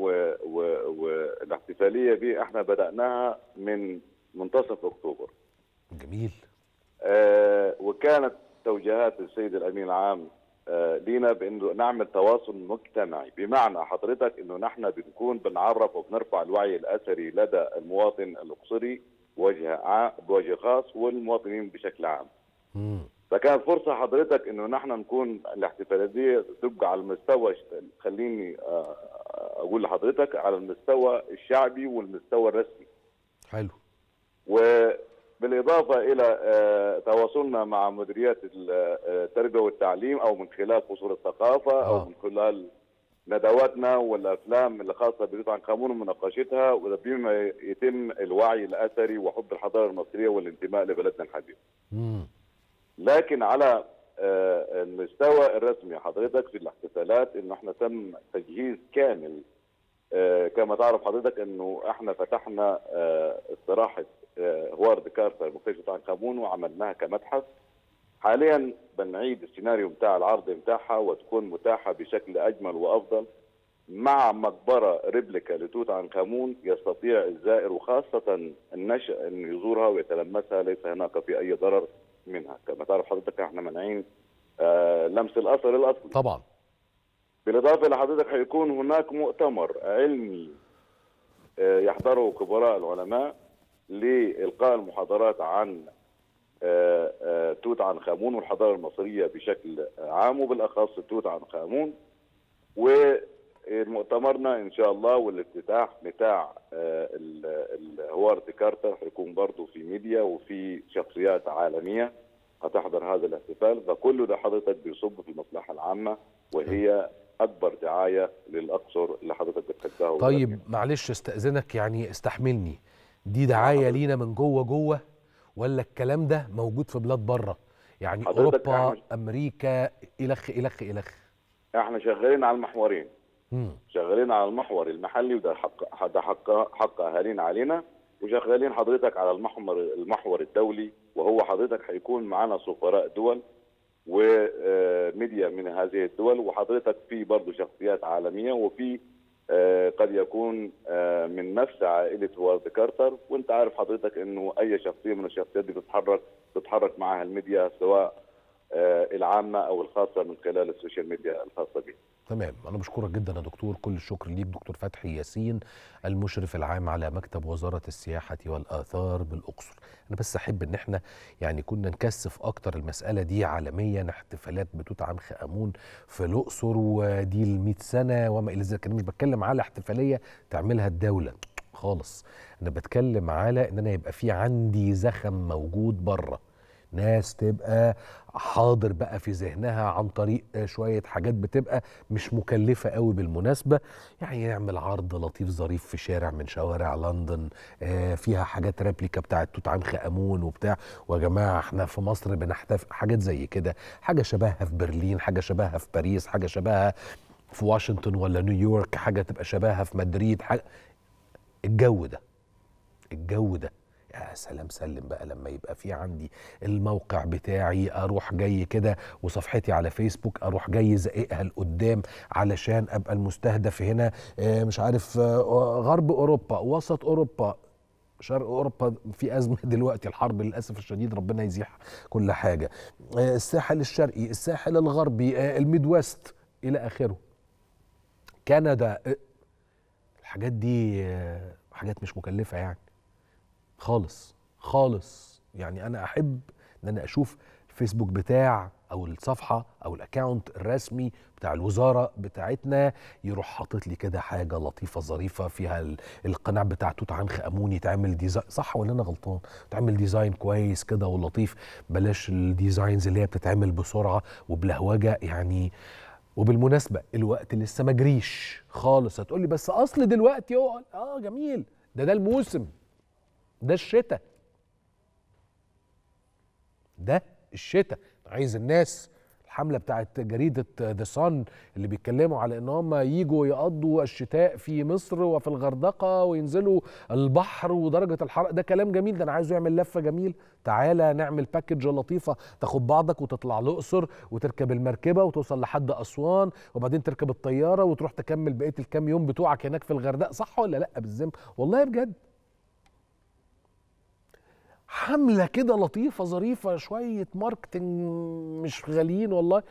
والاحتفالية دي إحنا بدأناها من منتصف أكتوبر. جميل. وكانت توجيهات السيد الأمين العام لينا بانه نعمل تواصل مجتمعي، بمعنى حضرتك انه نحن بنكون بنعرف وبنرفع الوعي الاثري لدى المواطن الاقصري بوجه خاص والمواطنين بشكل عام. فكانت فرصه حضرتك انه نحن نكون الاحتفالات دي تبقى على المستوى، خليني اقول لحضرتك على المستوى الشعبي والمستوى الرسمي. حلو. بالإضافة إلى تواصلنا مع مديريات التربية والتعليم أو من خلال قصور الثقافة أو من خلال ندواتنا والأفلام الخاصة بتوت عنخ آمون ومناقشتها، وبما يتم الوعي الأثري وحب الحضارة المصرية والانتماء لبلدنا الحبيب. لكن على المستوى الرسمي حضرتك في الاحتفالات إنه إحنا تم تجهيز كامل. كما تعرف حضرتك إنه إحنا فتحنا استراحة هوارد كارتر مكتشف توت عنخ آمون وعملناها كمتحف. حاليا بنعيد السيناريو بتاع العرض بتاعها وتكون متاحه بشكل اجمل وافضل مع مقبره ريبليكا لتوت عنخ آمون يستطيع الزائر وخاصه النشأ ان يزورها ويتلمسها، ليس هناك في اي ضرر منها. كما تعرف حضرتك احنا مانعين لمس الاثر الاصلي. طبعا. بالاضافه لحضرتك هيكون هناك مؤتمر علمي يحضره كبراء العلماء لإلقاء المحاضرات عن توت عنخ آمون والحضارة المصرية بشكل عام وبالأخص توت عنخ آمون. ومؤتمرنا إن شاء الله والافتتاح بتاع هوارد كارتر هيكون برضه في ميديا وفي شخصيات عالمية هتحضر هذا الاحتفال، فكل ده حضرتك بيصب في المصلحة العامة وهي أكبر دعاية للأقصر اللي حضرتك بتحبها. طيب معلش استأذنك يعني استحملني، دي دعاية لينا من جوه ولا الكلام ده موجود في بلاد بره؟ يعني أوروبا أمريكا إلخ احنا شغالين على المحورين. شغالين على المحور المحلي وده حق أهالينا علينا، وشغالين حضرتك على المحور الدولي وهو حضرتك هيكون معانا سفراء دول وميديا من هذه الدول، وحضرتك في برضه شخصيات عالمية وفي قد يكون من نفس عائلة هوارد كارتر، وانت عارف حضرتك انه اي شخصية من الشخصيات دي بتتحرك معها الميديا سواء العامة او الخاصة من خلال السوشيال ميديا الخاصة بها. تمام، أنا بشكرك جدا يا دكتور، كل الشكر ليك. دكتور فتحي ياسين المشرف العام على مكتب وزارة السياحة والآثار بالأقصر. أنا بس أحب إن إحنا يعني كنا نكثف أكتر المسألة دي عالميا، احتفالات بتوت عنخ آمون في الأقصر ودي ال100 سنة وما إلى ذلك. أنا مش بتكلم على احتفالية تعملها الدولة خالص، أنا بتكلم على إن أنا يبقى في عندي زخم موجود بره، ناس تبقى حاضر بقى في ذهنها عن طريق شوية حاجات بتبقى مش مكلفة قوي بالمناسبة. يعني يعمل عرض لطيف ظريف في شارع من شوارع لندن فيها حاجات ريبليكا بتاعة توت عنخ آمون وبتاع، ويا جماعة احنا في مصر بنحتفل حاجات زي كده، حاجة شبهها في برلين، حاجة شبهها في باريس، حاجة شبهها في واشنطن ولا نيويورك، حاجة تبقى شبهها في مدريد، حاجة الجو ده يا سلام. سلم بقى لما يبقى في عندي الموقع بتاعي اروح جاي كده، وصفحتي على فيسبوك اروح جاي زقيقها لقدام علشان ابقى المستهدف هنا مش عارف غرب اوروبا، وسط اوروبا، شرق اوروبا في ازمه دلوقتي، الحرب للاسف الشديد ربنا يزيح كل حاجه، الساحل الشرقي، الساحل الغربي، الميدويست الى اخره، كندا. الحاجات دي حاجات مش مكلفه يعني خالص. يعني انا احب ان انا اشوف الفيسبوك بتاع او الصفحه او الاكاونت الرسمي بتاع الوزاره بتاعتنا يروح حاطط لي كده حاجه لطيفه ظريفه فيها القناع بتاع توت عنخ امون، يتعمل ديزاين، صح ولا انا غلطان؟ يتعمل ديزاين كويس كده ولطيف، بلاش الديزاينز اللي هي بتتعمل بسرعه وبلهوجه يعني. وبالمناسبه الوقت لسه ما جريش خالص، هتقول لي بس اصل دلوقتي هو جميل، ده الموسم، ده الشتاء، عايز الناس الحمله بتاعت جريده ذا صن اللي بيتكلموا على ان هم يجوا يقضوا الشتاء في مصر وفي الغردقه وينزلوا البحر ودرجه الحراره، ده كلام جميل، ده انا عايزه يعمل لفه جميل، تعالى نعمل باكج لطيفه، تاخد بعضك وتطلع الاقصر وتركب المركبه وتوصل لحد اسوان وبعدين تركب الطياره وتروح تكمل بقيه الكام يوم بتوعك هناك في الغردقه، صح ولا لا؟ بالذنب والله بجد حملة كده لطيفة ظريفة، شوية ماركتنج مش غاليين والله،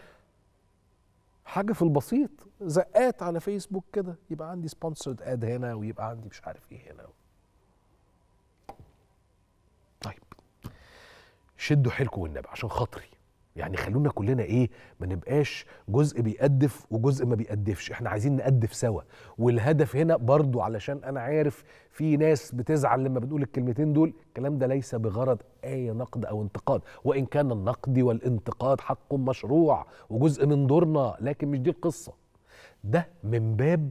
حاجة في البسيط، زقات على فيسبوك كده، يبقى عندي سبونسرد اد هنا ويبقى عندي مش عارف ايه هنا. طيب شدوا حيلكم والنبي عشان خاطري، يعني خلونا كلنا ما نبقاش جزء بيقدف وجزء ما بيقدفش، احنا عايزين نقدف سوا. والهدف هنا برضو، علشان انا عارف في ناس بتزعل لما بنقول الكلمتين دول، الكلام ده ليس بغرض اي نقد او انتقاد، وان كان النقد والانتقاد حق مشروع وجزء من دورنا، لكن مش دي القصة. ده من باب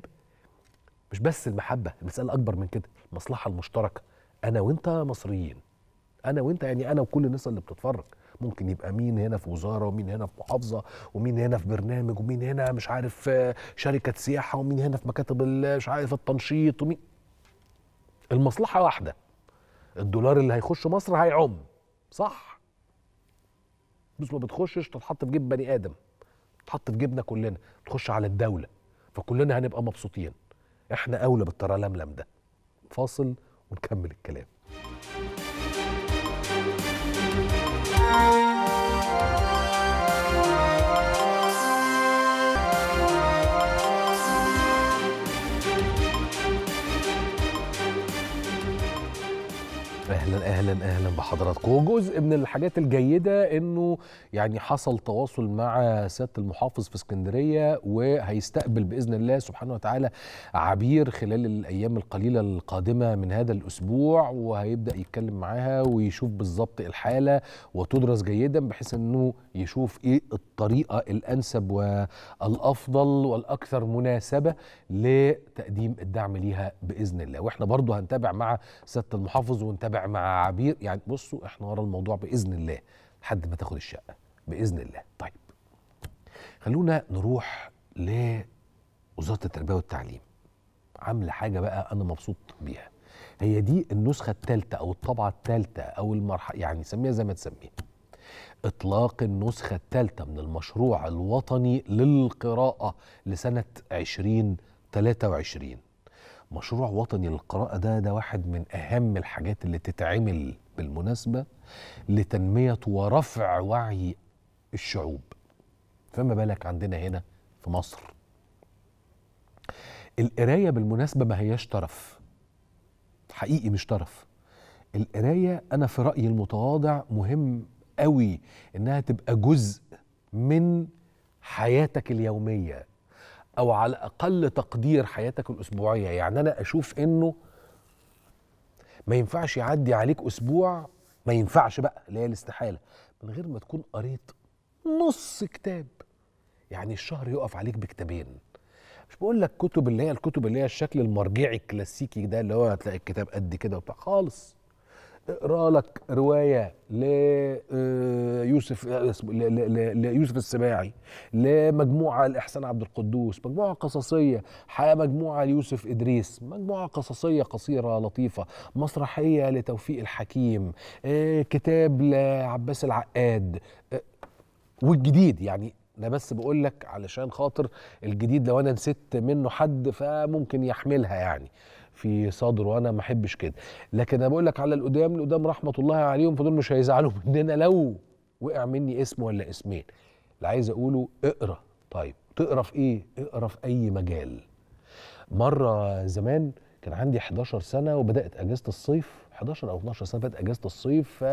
مش بس المحبة، المسألة اكبر من كده، المصلحة المشتركة، انا وانت مصريين، انا وانت يعني انا وكل الناس اللي بتتفرج. ممكن يبقى مين هنا في وزارة ومين هنا في محافظة ومين هنا في برنامج ومين هنا مش عارف شركة سياحة ومين هنا في مكاتب مش عارف التنشيط ومين، المصلحة واحدة، الدولار اللي هيخش مصر هيعم، صح؟ بس ما بتخشش تتحط في جيب بني آدم، تتحط في جيبنا كلنا، تخش على الدولة، فكلنا هنبقى مبسوطين، احنا أولى بالترلملم ده. فاصل ونكمل الكلام. اهلا بحضراتكم. جزء من الحاجات الجيده انه يعني حصل تواصل مع سياده المحافظ في اسكندريه، وهيستقبل باذن الله سبحانه وتعالى عبير خلال الايام القليله القادمه من هذا الاسبوع، وهيبدا يتكلم معاها ويشوف بالظبط الحاله وتدرس جيدا بحيث انه يشوف ايه الطريقه الانسب والافضل والاكثر مناسبه لتقديم الدعم ليها باذن الله. واحنا برضه هنتابع مع سياده المحافظ ونتابع مع عبير، يعني بصوا احنا ورا الموضوع باذن الله لحد ما تاخد الشقه باذن الله. طيب خلونا نروح لوزاره التربيه والتعليم، عامله حاجه بقى انا مبسوط بيها. هي دي النسخه الثالثه او الطبعه الثالثه او المرحله، يعني سميها زي ما تسميها، اطلاق النسخه الثالثه من المشروع الوطني للقراءه لسنه 2023. مشروع وطني للقراءة ده واحد من أهم الحاجات اللي تتعمل بالمناسبة لتنمية ورفع وعي الشعوب، فما بالك عندنا هنا في مصر. القراية بالمناسبة ما هياش ترف، حقيقي مش ترف. القراية أنا في رأيي المتواضع مهم قوي إنها تبقى جزء من حياتك اليومية أو على أقل تقدير حياتك الأسبوعية. يعني أنا أشوف إنه ما ينفعش يعدي عليك أسبوع، ما ينفعش بقى اللي هي الاستحالة، من غير ما تكون قريت نص كتاب. يعني الشهر يقف عليك بكتابين. مش بقول لك كتب اللي هي الشكل المرجعي الكلاسيكي ده اللي هو هتلاقي الكتاب قد كده وبتاع، خالص. اقرا لك روايه ليوسف السباعي، لمجموعه لإحسان عبد القدوس، مجموعه قصصيه، مجموعه ليوسف ادريس، مجموعه قصصيه قصيره لطيفه، مسرحيه لتوفيق الحكيم، كتاب لعباس العقاد، والجديد. يعني انا بس بقول لك علشان خاطر الجديد لو انا نسيت منه حد فممكن يحملها يعني في صدره، وانا ما احبش كده. لكن انا بقول لك على القدام، رحمه الله عليهم، فدول مش هيزعلوا مننا لو وقع مني اسم ولا اسمين. اللي عايز اقوله اقرا. طيب تقرا في ايه؟ اقرا في اي مجال. مره زمان كان عندي 11 سنه وبدات اجازه الصيف، 11 او 12 سنه بدات اجازه الصيف،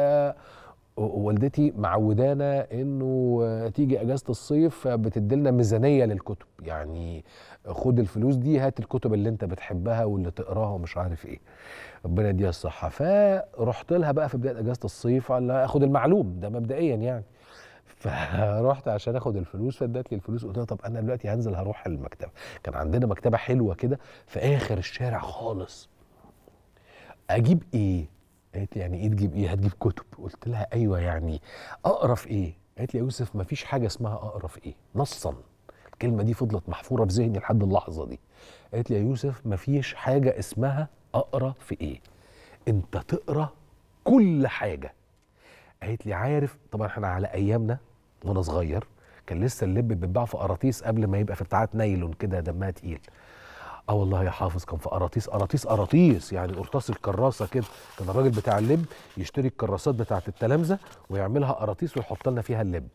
والدتي معودانا انه تيجي اجازه الصيف بتديلنا ميزانيه للكتب، يعني خد الفلوس دي هات الكتب اللي انت بتحبها واللي تقراها ومش عارف ايه. ربنا يديها الصحه. فرحت لها بقى في بدايه اجازه الصيف على اخد المعلوم ده مبدئيا يعني. فرحت عشان اخد الفلوس، فادت لي الفلوس وقلت لها طب انا دلوقتي هنزل هروح المكتبه. كان عندنا مكتبه حلوه كده في اخر الشارع خالص. اجيب ايه؟ قالت لي يعني ايه تجيب ايه؟ هتجيب كتب. قلت لها ايوه، يعني اقرا في ايه؟ قالت لي يا يوسف ما فيش حاجه اسمها اقرا في ايه نصا. الكلمه دي فضلت محفوره في ذهني لحد اللحظه دي. قالت لي يا يوسف ما فيش حاجه اسمها اقرا في ايه، انت تقرا كل حاجه. قالت لي عارف طبعا احنا على ايامنا وانا صغير كان لسه اللب بيتباع في قراطيس قبل ما يبقى في بتاعات نايلون كده دمها تقيل. اه والله يا حافظ كان في قراطيس يعني قرطاس الكراسه كده، كان الراجل بتاع اللب يشتري الكراسات بتاعت التلامذه ويعملها قراطيس ويحط لنا فيها اللب.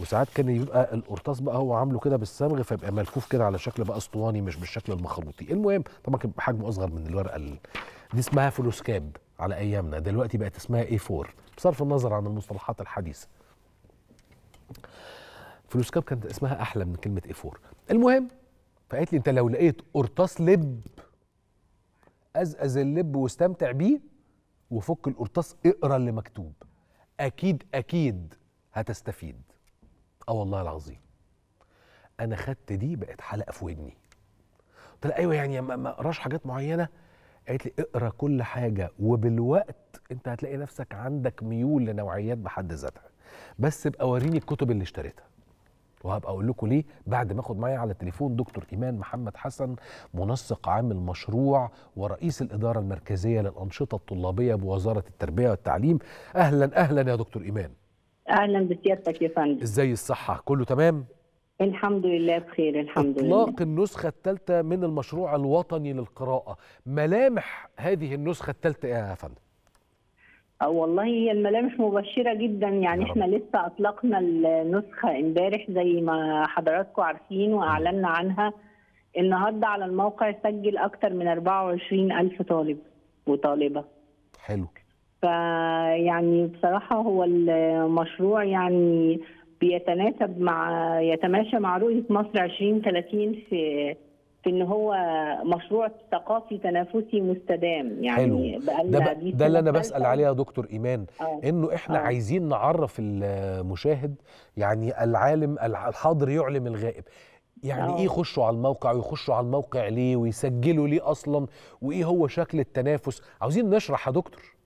وساعات كان يبقى القرطاس بقى هو عامله كده بالصمغ، فيبقى ملفوف كده على شكل بقى اسطواني مش بالشكل المخروطي. المهم طبعا كان حجمه اصغر من الورقه دي، اسمها فلوسكاب على ايامنا، دلوقتي بقت اسمها A4 بصرف النظر عن المصطلحات الحديثه. فلوسكاب كانت اسمها احلى من كلمه A4. المهم فقالت لي انت لو لقيت قرطاس لب ازقز اللب واستمتع بيه وفك القرطاس اقرا اللي مكتوب، اكيد اكيد هتستفيد. اه والله العظيم انا خدت دي بقت حلقه في ودني. قلت لها ايوه يعني ما اقراش حاجات معينه؟ قالت لي اقرا كل حاجه، وبالوقت انت هتلاقي نفسك عندك ميول لنوعيات بحد ذاتها. بس ابقى وريني الكتب اللي اشتريتها، وهبقى اقول لكم ليه بعد ما اخد معايا على التليفون دكتور إيمان محمد حسن، منسق عام المشروع ورئيس الإدارة المركزية للأنشطة الطلابية بوزارة التربية والتعليم. أهلا أهلا يا دكتور إيمان. أهلا بسيادتك يا فندم. إزاي الصحة؟ كله تمام؟ الحمد لله بخير الحمد لله. إطلاق النسخة الثالثة من المشروع الوطني للقراءة، ملامح هذه النسخة الثالثة يا فندم؟ والله هي الملامح مبشره جدا. يعني احنا لسه اطلقنا النسخه امبارح زي ما حضراتكم عارفين، واعلنا عنها النهارده على الموقع. سجل اكتر من 24,000 طالب وطالبه. حلو. ف فيعني بصراحة هو المشروع يعني بيتناسب مع يتماشى مع رؤية مصر 2030 في ان هو مشروع ثقافي تنافسي مستدام. يعني ده اللي انا بسأل عليها دكتور ايمان، انه احنا عايزين نعرف المشاهد، يعني العالم الحاضر يعلم الغائب، يعني ايه يخشوا على الموقع ويخشوا على الموقع ليه ويسجلوا ليه اصلا، وايه هو شكل التنافس، عاوزين نشرح يا دكتور.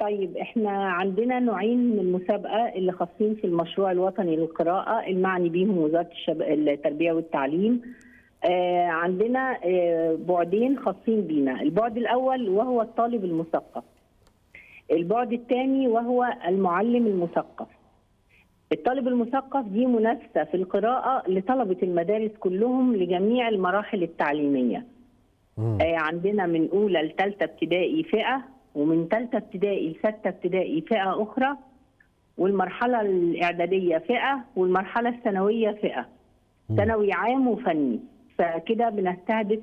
طيب احنا عندنا نوعين من المسابقه اللي خاصين في المشروع الوطني للقراءه المعني بيهم وزاره التربيه والتعليم. عندنا بعدين خاصين بينا، البعد الاول وهو الطالب المثقف، البعد الثاني وهو المعلم المثقف. الطالب المثقف دي منافسه في القراءه لطلبه المدارس كلهم لجميع المراحل التعليميه. عندنا من اولى لثالثه ابتدائي فئه، ومن ثالثه ابتدائي لسته ابتدائي فئه اخرى، والمرحله الاعداديه فئه، والمرحله الثانويه فئه، ثانوي عام وفني. فكده بنستهدف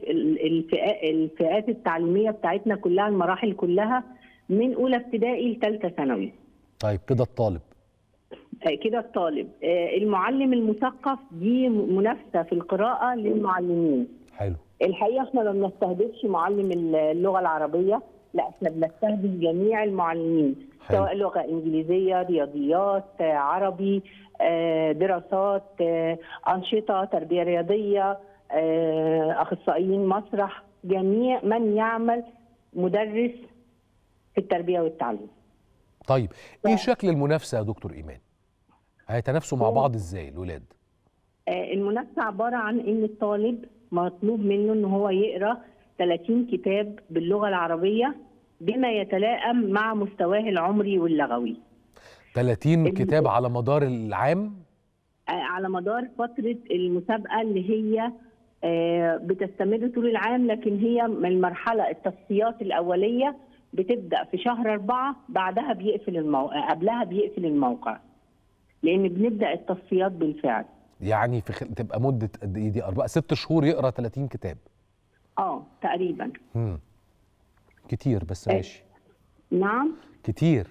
الفئات التعليميه بتاعتنا كلها، المراحل كلها من اولى ابتدائي لثالثه ثانوي. طيب كده الطالب، المعلم المثقف دي منافسه في القراءه للمعلمين. حلو. الحقيقه احنا ما بنستهدفش معلم اللغه العربيه، لا احنا بنستهدف جميع المعلمين، سواء لغه انجليزيه، رياضيات، عربي، دراسات، انشطه تربيه رياضيه، اخصائيين مسرح، جميع من يعمل مدرس في التربيه والتعليم. طيب ايه شكل المنافسه يا دكتور ايمان؟ هيتنافسوا مع بعض ازاي الولاد؟ المنافسه عباره عن ان الطالب مطلوب منه ان هو يقرا 30 كتاب باللغه العربيه بما يتلائم مع مستواه العمري واللغوي. 30 كتاب على مدار العام؟ على مدار فتره المسابقه اللي هي بتستمر طول العام، لكن هي من المرحله التصفيات الاوليه بتبدا في شهر 4، بعدها بيقفل الموقع، قبلها بيقفل الموقع، لان بنبدا التصفيات بالفعل. يعني تبقى مده قد ايه دي؟ 6 شهور يقرا 30 كتاب. تقريبا. كتير بس ماشي. نعم كتير.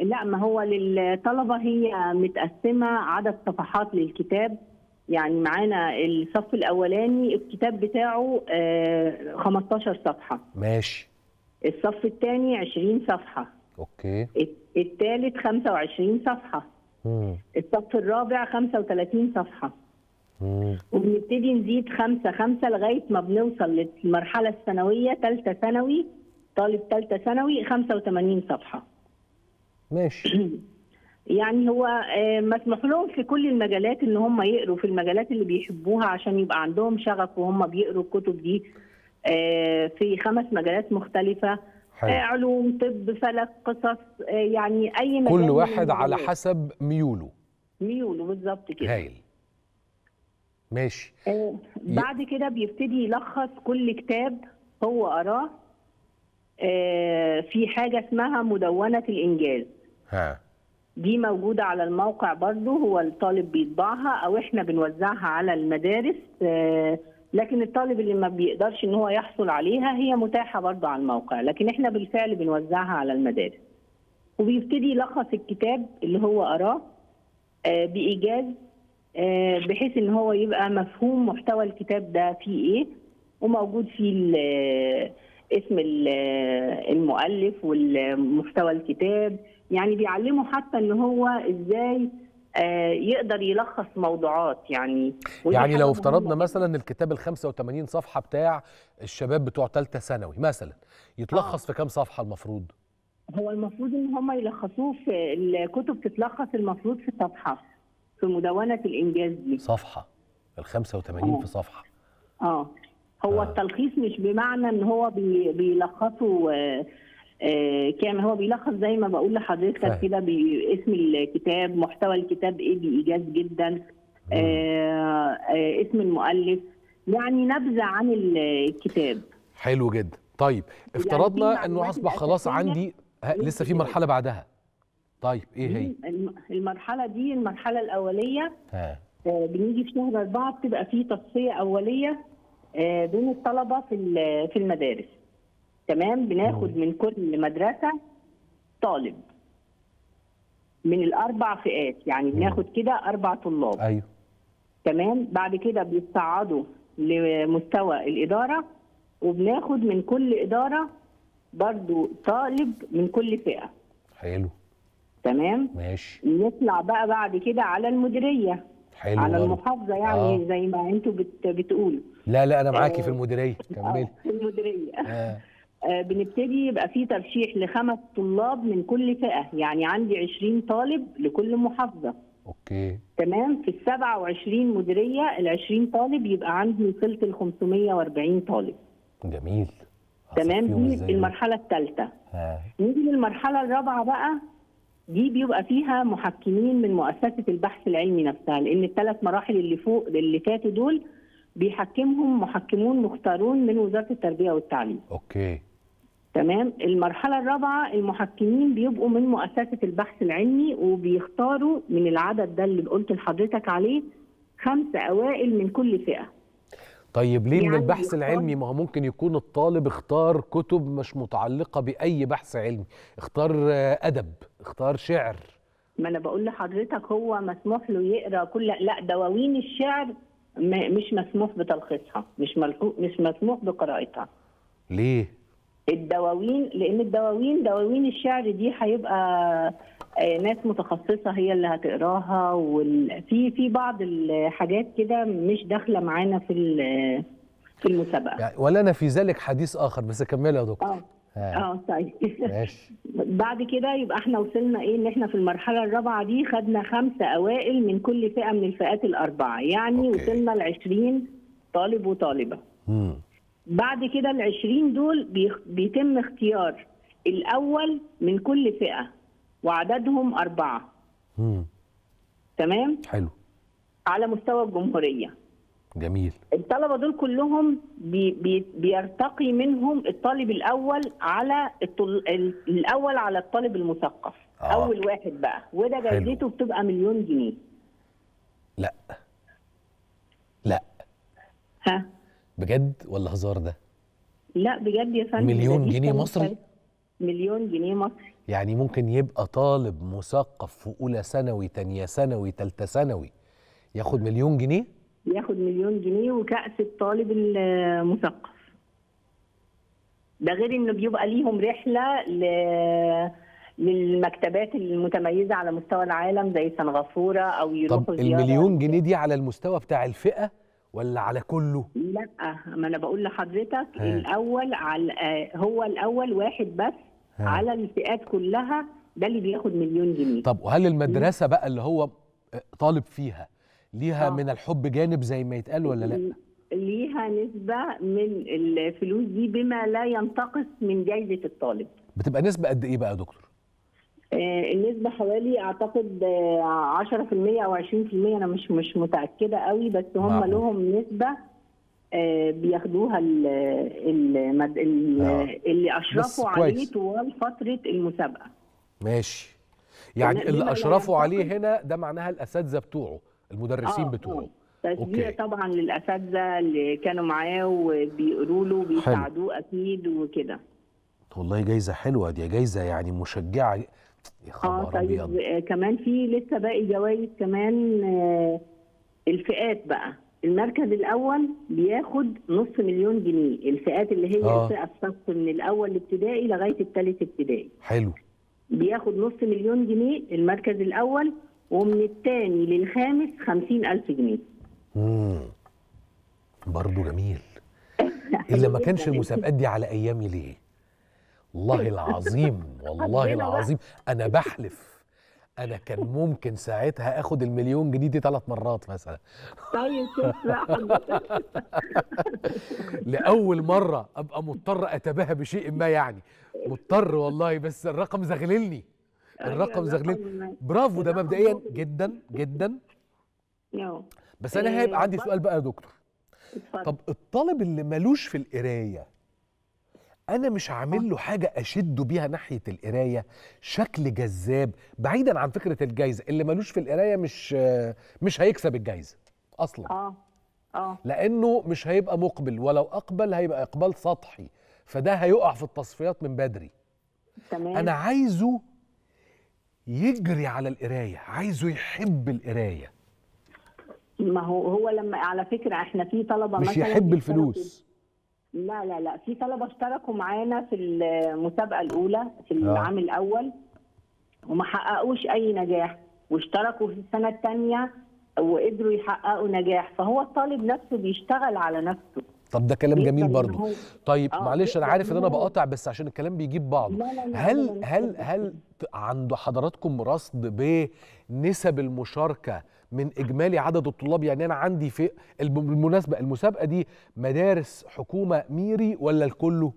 لا ما هو للطلبه هي متقسمه عدد صفحات للكتاب، يعني معانا الصف الاولاني الكتاب بتاعه 15 صفحه. ماشي. الصف الثاني 20 صفحه. اوكي. الثالث 25 صفحه. الصف الرابع 35 صفحة. وبنبتدي نزيد 5 لغاية ما بنوصل للمرحلة الثانوية، ثالثة ثانوي، طالب ثالثة ثانوي 85 صفحة. ماشي. يعني هو مسموح لهم في كل المجالات ان هم يقروا في المجالات اللي بيحبوها، عشان يبقى عندهم شغف وهم بيقروا الكتب دي في 5 مجالات مختلفة. علوم، طب، فلك، قصص، يعني اي مجال، كل واحد على حسب ميوله بالظبط كده. هايل. ماشي. بعد كده بيبتدي يلخص كل كتاب هو قراه في حاجه اسمها مدونه الانجاز. دي موجوده على الموقع برضه، هو الطالب بيطبعها او احنا بنوزعها على المدارس، لكن الطالب اللي ما بيقدرش ان هو يحصل عليها هي متاحه برضه على الموقع، لكن احنا بالفعل بنوزعها على المدارس. وبيبتدي يلخص الكتاب اللي هو قراه بايجاز، بحيث ان هو يبقى مفهوم محتوى الكتاب ده فيه ايه، وموجود فيه اسم المؤلف والمحتوى الكتاب. يعني بيعلمه حتى ان هو ازاي يقدر يلخص موضوعات. يعني لو افترضنا مثلا الكتاب ال 85 صفحه بتاع الشباب بتوع ثالثه ثانوي مثلا، يتلخص في كام صفحه المفروض؟ هو المفروض ان هم يلخصوه في الكتب، تتلخص المفروض في صفحه، في مدونه الانجاز دي صفحه، ال 85 في صفحه. هو التلخيص مش بمعنى ان هو بيلخصه كان هو بيلخص زي ما بقول لحضرتك كده باسم الكتاب، محتوى الكتاب ايه بايجاز جدا، اسم المؤلف، يعني نبذه عن الكتاب. حلو جدا. طيب افترضنا يعني انه اصبح خلاص عندي لسه في مرحله بعدها. طيب ايه هي؟ المرحله دي المرحله الاوليه. بنيجي في شهر 4 بتبقى في تصفيه اوليه بين الطلبه في المدارس. تمام. بناخد من كل مدرسه طالب من الاربع فئات، يعني بناخد كده اربع طلاب. ايوه تمام. بعد كده بيتصعدوا لمستوى الاداره، وبناخد من كل اداره برضو طالب من كل فئه. حلو تمام ماشي. نطلع بقى بعد كده على المديريه. حلو على المحافظه يعني زي ما انتوا بتقولوا. لا لا انا معاكي في المديريه كملي. في المديريه بنبتدي يبقى في ترشيح لخمس طلاب من كل فئه، يعني عندي 20 طالب لكل محافظه. اوكي تمام. في ال 27 مديريه ال 20 طالب يبقى عندي وصلت ال 540 طالب. جميل تمام. دي المرحله الثالثه. نيجي للمرحله الرابعه بقى، دي بيبقى فيها محكمين من مؤسسه البحث العلمي نفسها، لان الثلاث مراحل اللي فوق اللي فاتوا دول بيحكمهم محكمون مختارون من وزاره التربيه والتعليم. اوكي تمام. المرحله الرابعه المحكمين بيبقوا من مؤسسه البحث العلمي، وبيختاروا من العدد ده اللي قلت لحضرتك عليه 5 أوائل من كل فئه. طيب ليه يعني من البحث العلمي؟ ما هو ممكن يكون الطالب اختار كتب مش متعلقه باي بحث علمي، اختار ادب، اختار شعر. ما انا بقول لحضرتك هو مسموح له يقرا كل، لا دواوين الشعر مش مسموح بتلخيصها، مش مسموح بقراءتها. ليه؟ الدواوين، لان الدواوين دواوين الشعر دي هيبقى ناس متخصصه هي اللي هتقراها، في بعض الحاجات كده مش داخله معانا في المسابقه يعني، ولنا في ذلك حديث اخر، بس كملها يا دكتور. طيب ماشي. بعد كده يبقى احنا وصلنا ايه، ان احنا في المرحله الرابعه دي خدنا 5 أوائل من كل فئه من الفئات الاربعه، يعني أوكي. وصلنا ل 20 طالب وطالبه. بعد كده ال 20 دول بيتم اختيار الاول من كل فئه، وعددهم 4. تمام؟ حلو. على مستوى الجمهورية. جميل. الطلبة دول كلهم بيرتقي منهم الطالب الأول على الأول على الطالب المثقف. أول واحد بقى، وده جايزته بتبقى 1,000,000 جنيه. لا. لا. ها؟ بجد ولا هزار ده؟ لا بجد يا فندم. 1,000,000 جنيه مصري؟ 1,000,000 جنيه مصري. يعني ممكن يبقى طالب مثقف في اولى ثانوي، ثانيه ثانوي، ثالثه ثانوي ياخد 1,000,000 جنيه؟ ياخد 1,000,000 جنيه وكأس الطالب المثقف. ده غير انه بيبقى ليهم رحله للمكتبات المتميزه على مستوى العالم زي سنغافوره، او يروحوا. طب 1,000,000 جنيه دي على المستوى بتاع الفئه ولا على كله؟ لا ما انا بقول لحضرتك الاول على هو الاول واحد بس على الفئات كلها، ده اللي بياخد 1,000,000 جنيه. طب وهل المدرسة بقى اللي هو طالب فيها ليها من الحب جانب زي ما يتقال ولا لا؟ ليها نسبة من الفلوس دي بما لا ينتقص من جايزة الطالب. بتبقى نسبة قد ايه بقى يا دكتور؟ النسبة حوالي اعتقد 10% او 20%، انا مش متأكدة قوي، بس هم لهم نسبة بياخدوها اللي اشرفوا عليه طوال فتره المسابقه. ماشي. يعني اللي اشرفوا عليه هنا ده معناها الاساتذه بتوعه، المدرسين بتوعه. تشجيع طبعا للاساتذه اللي كانوا معاه وبيقولوا له بيساعدوه اكيد وكده. والله جايزه حلوه دي، جايزه يعني مشجعه. يا خبر ابيض. طيب كمان في لسه باقي جوائز كمان. الفئات بقى، المركز الأول بياخد 500,000 جنيه، الفئات اللي هي الفئة الصف من الأول ابتدائي لغاية الثالث ابتدائي. حلو. بياخد 500,000 جنيه المركز الأول، ومن الثاني للخامس 50,000 جنيه. برضه جميل. إلا ما كانش المسابقات دي على أيامي ليه؟ والله العظيم، والله العظيم أنا بحلف أنا كان ممكن ساعتها آخد 1,000,000 جنيه دي 3 مرات مثلا. طيب لأول مرة أبقى مضطر أتباهى بشيء ما، يعني مضطر والله، بس الرقم زغللني، الرقم زغللني. برافو، ده مبدئيا جدا جدا. بس أنا هيبقى عندي سؤال بقى يا دكتور. طب الطالب اللي مالوش في القراية، أنا مش عامل له حاجة أشده بيها ناحية القراية شكل جذاب، بعيداً عن فكرة الجايزة. اللي ملوش في القراية مش هيكسب الجايزة أصلاً. لأنه مش هيبقى مقبل، ولو أقبل هيبقى إقبال سطحي، فده هيقع في التصفيات من بدري. تمام. أنا عايزه يجري على القراية، عايزه يحب القراية. ما هو لما على فكرة احنا في طلبة مش يحب الفلوس. لا لا لا، في طلبة اشتركوا معانا في المسابقة الأولى في العام الأول وما حققوش أي نجاح، واشتركوا في السنة الثانية وقدروا يحققوا نجاح، فهو الطالب نفسه بيشتغل على نفسه. طب ده كلام جميل برضه. طيب معلش انا عارف ان انا بقاطع بس عشان الكلام بيجيب بعضه. هل عند حضراتكم رصد بنسب المشاركه من اجمالي عدد الطلاب؟ يعني انا عندي في بالمناسبه المسابقه دي مدارس حكومه ميري ولا الكله؟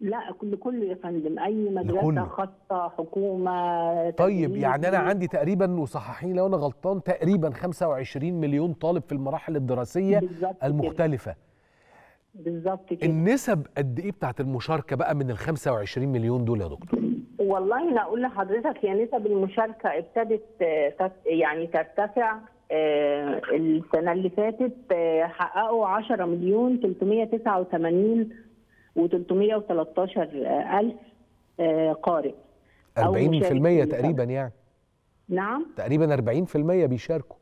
لا كله يا فندم، اي مدرسه خاصه حكومه. طيب يعني انا عندي تقريبا، وصححيني لو انا غلطان، تقريبا 25 مليون طالب في المراحل الدراسيه المختلفه. بالظبط كده. النسب قد ايه بتاعت المشاركه بقى من ال 25 مليون دول يا دكتور؟ والله انا اقول لحضرتك هي نسب المشاركه ابتدت يعني ترتفع. السنه اللي فاتت حققوا 10 مليون 389 و313 الف قارئ. 40% تقريبا يعني. نعم؟ تقريبا 40% بيشاركوا.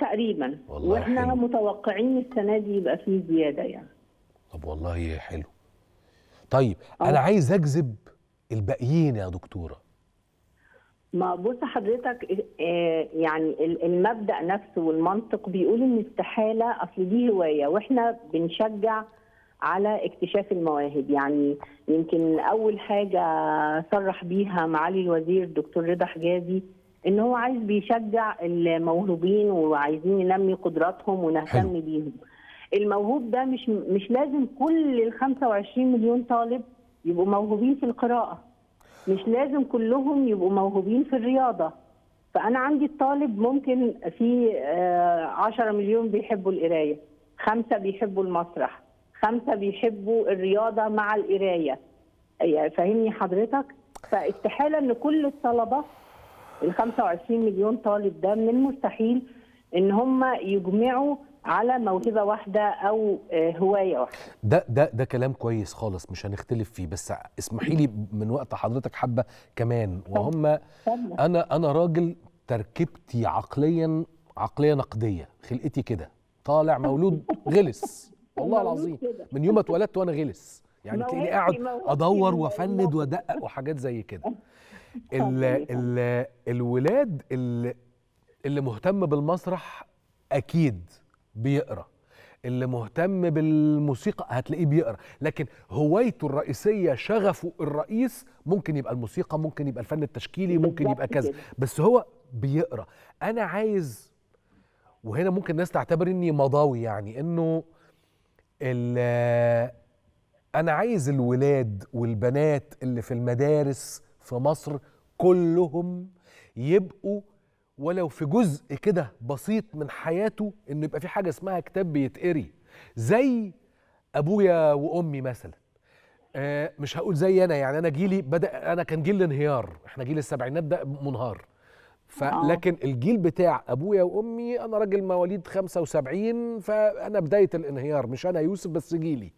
تقريبا، واحنا حلو. متوقعين السنه دي يبقى فيه زياده يعني. طب والله حلو. طيب انا عايز اجذب الباقيين يا دكتوره. ما بص حضرتك، يعني المبدا نفسه والمنطق بيقول ان استحاله، اصل دي هوايه واحنا بنشجع على اكتشاف المواهب. يعني يمكن اول حاجه صرح بيها معالي الوزير الدكتور رضا حجازي ان هو عايز بيشجع الموهوبين وعايزين ننمي قدراتهم ونهتم بيهم. الموهوب ده مش لازم كل ال 25 مليون طالب يبقوا موهوبين في القراءة، مش لازم كلهم يبقوا موهوبين في الرياضة. فأنا عندي الطالب ممكن في 10 مليون بيحبوا القراية، 5 بيحبوا المسرح، 5 بيحبوا الرياضة مع القراية. فاهمني حضرتك؟ فاستحالة ان كل الطلبة ال 25 مليون طالب ده من المستحيل ان هم يجمعوا على موهبه واحده او هوايه واحده. ده كلام كويس خالص مش هنختلف فيه، بس اسمحي لي من وقت حضرتك حبه كمان. وهم انا راجل تركيبتي عقليا عقليه نقديه، خلقتي كده، طالع مولود غلس والله العظيم، من يوم ما اتولدت وانا غلس، يعني تلاقيني قاعد ادور وافند وادقق وحاجات زي كده. الولاد اللي مهتم بالمسرح اكيد بيقرا، اللي مهتم بالموسيقى هتلاقيه بيقرا، لكن هوايته الرئيسيه شغفه الرئيس ممكن يبقى الموسيقى، ممكن يبقى الفن التشكيلي، ممكن يبقى كذا، بس هو بيقرا. انا عايز، وهنا ممكن الناس تعتبر اني مضاوي، يعني انه انا عايز الولاد والبنات اللي في المدارس في مصر كلهم يبقوا ولو في جزء كده بسيط من حياته انه يبقى في حاجه اسمها كتاب بيتقري زي ابويا وامي مثلا. مش هقول زي انا، يعني انا جيلي بدا، انا كان جيل الانهيار، احنا جيل السبعينات ده منهار، فلكن الجيل بتاع ابويا وامي، انا راجل مواليد 75 فانا بدايه الانهيار، مش انا يوسف بس جيلي.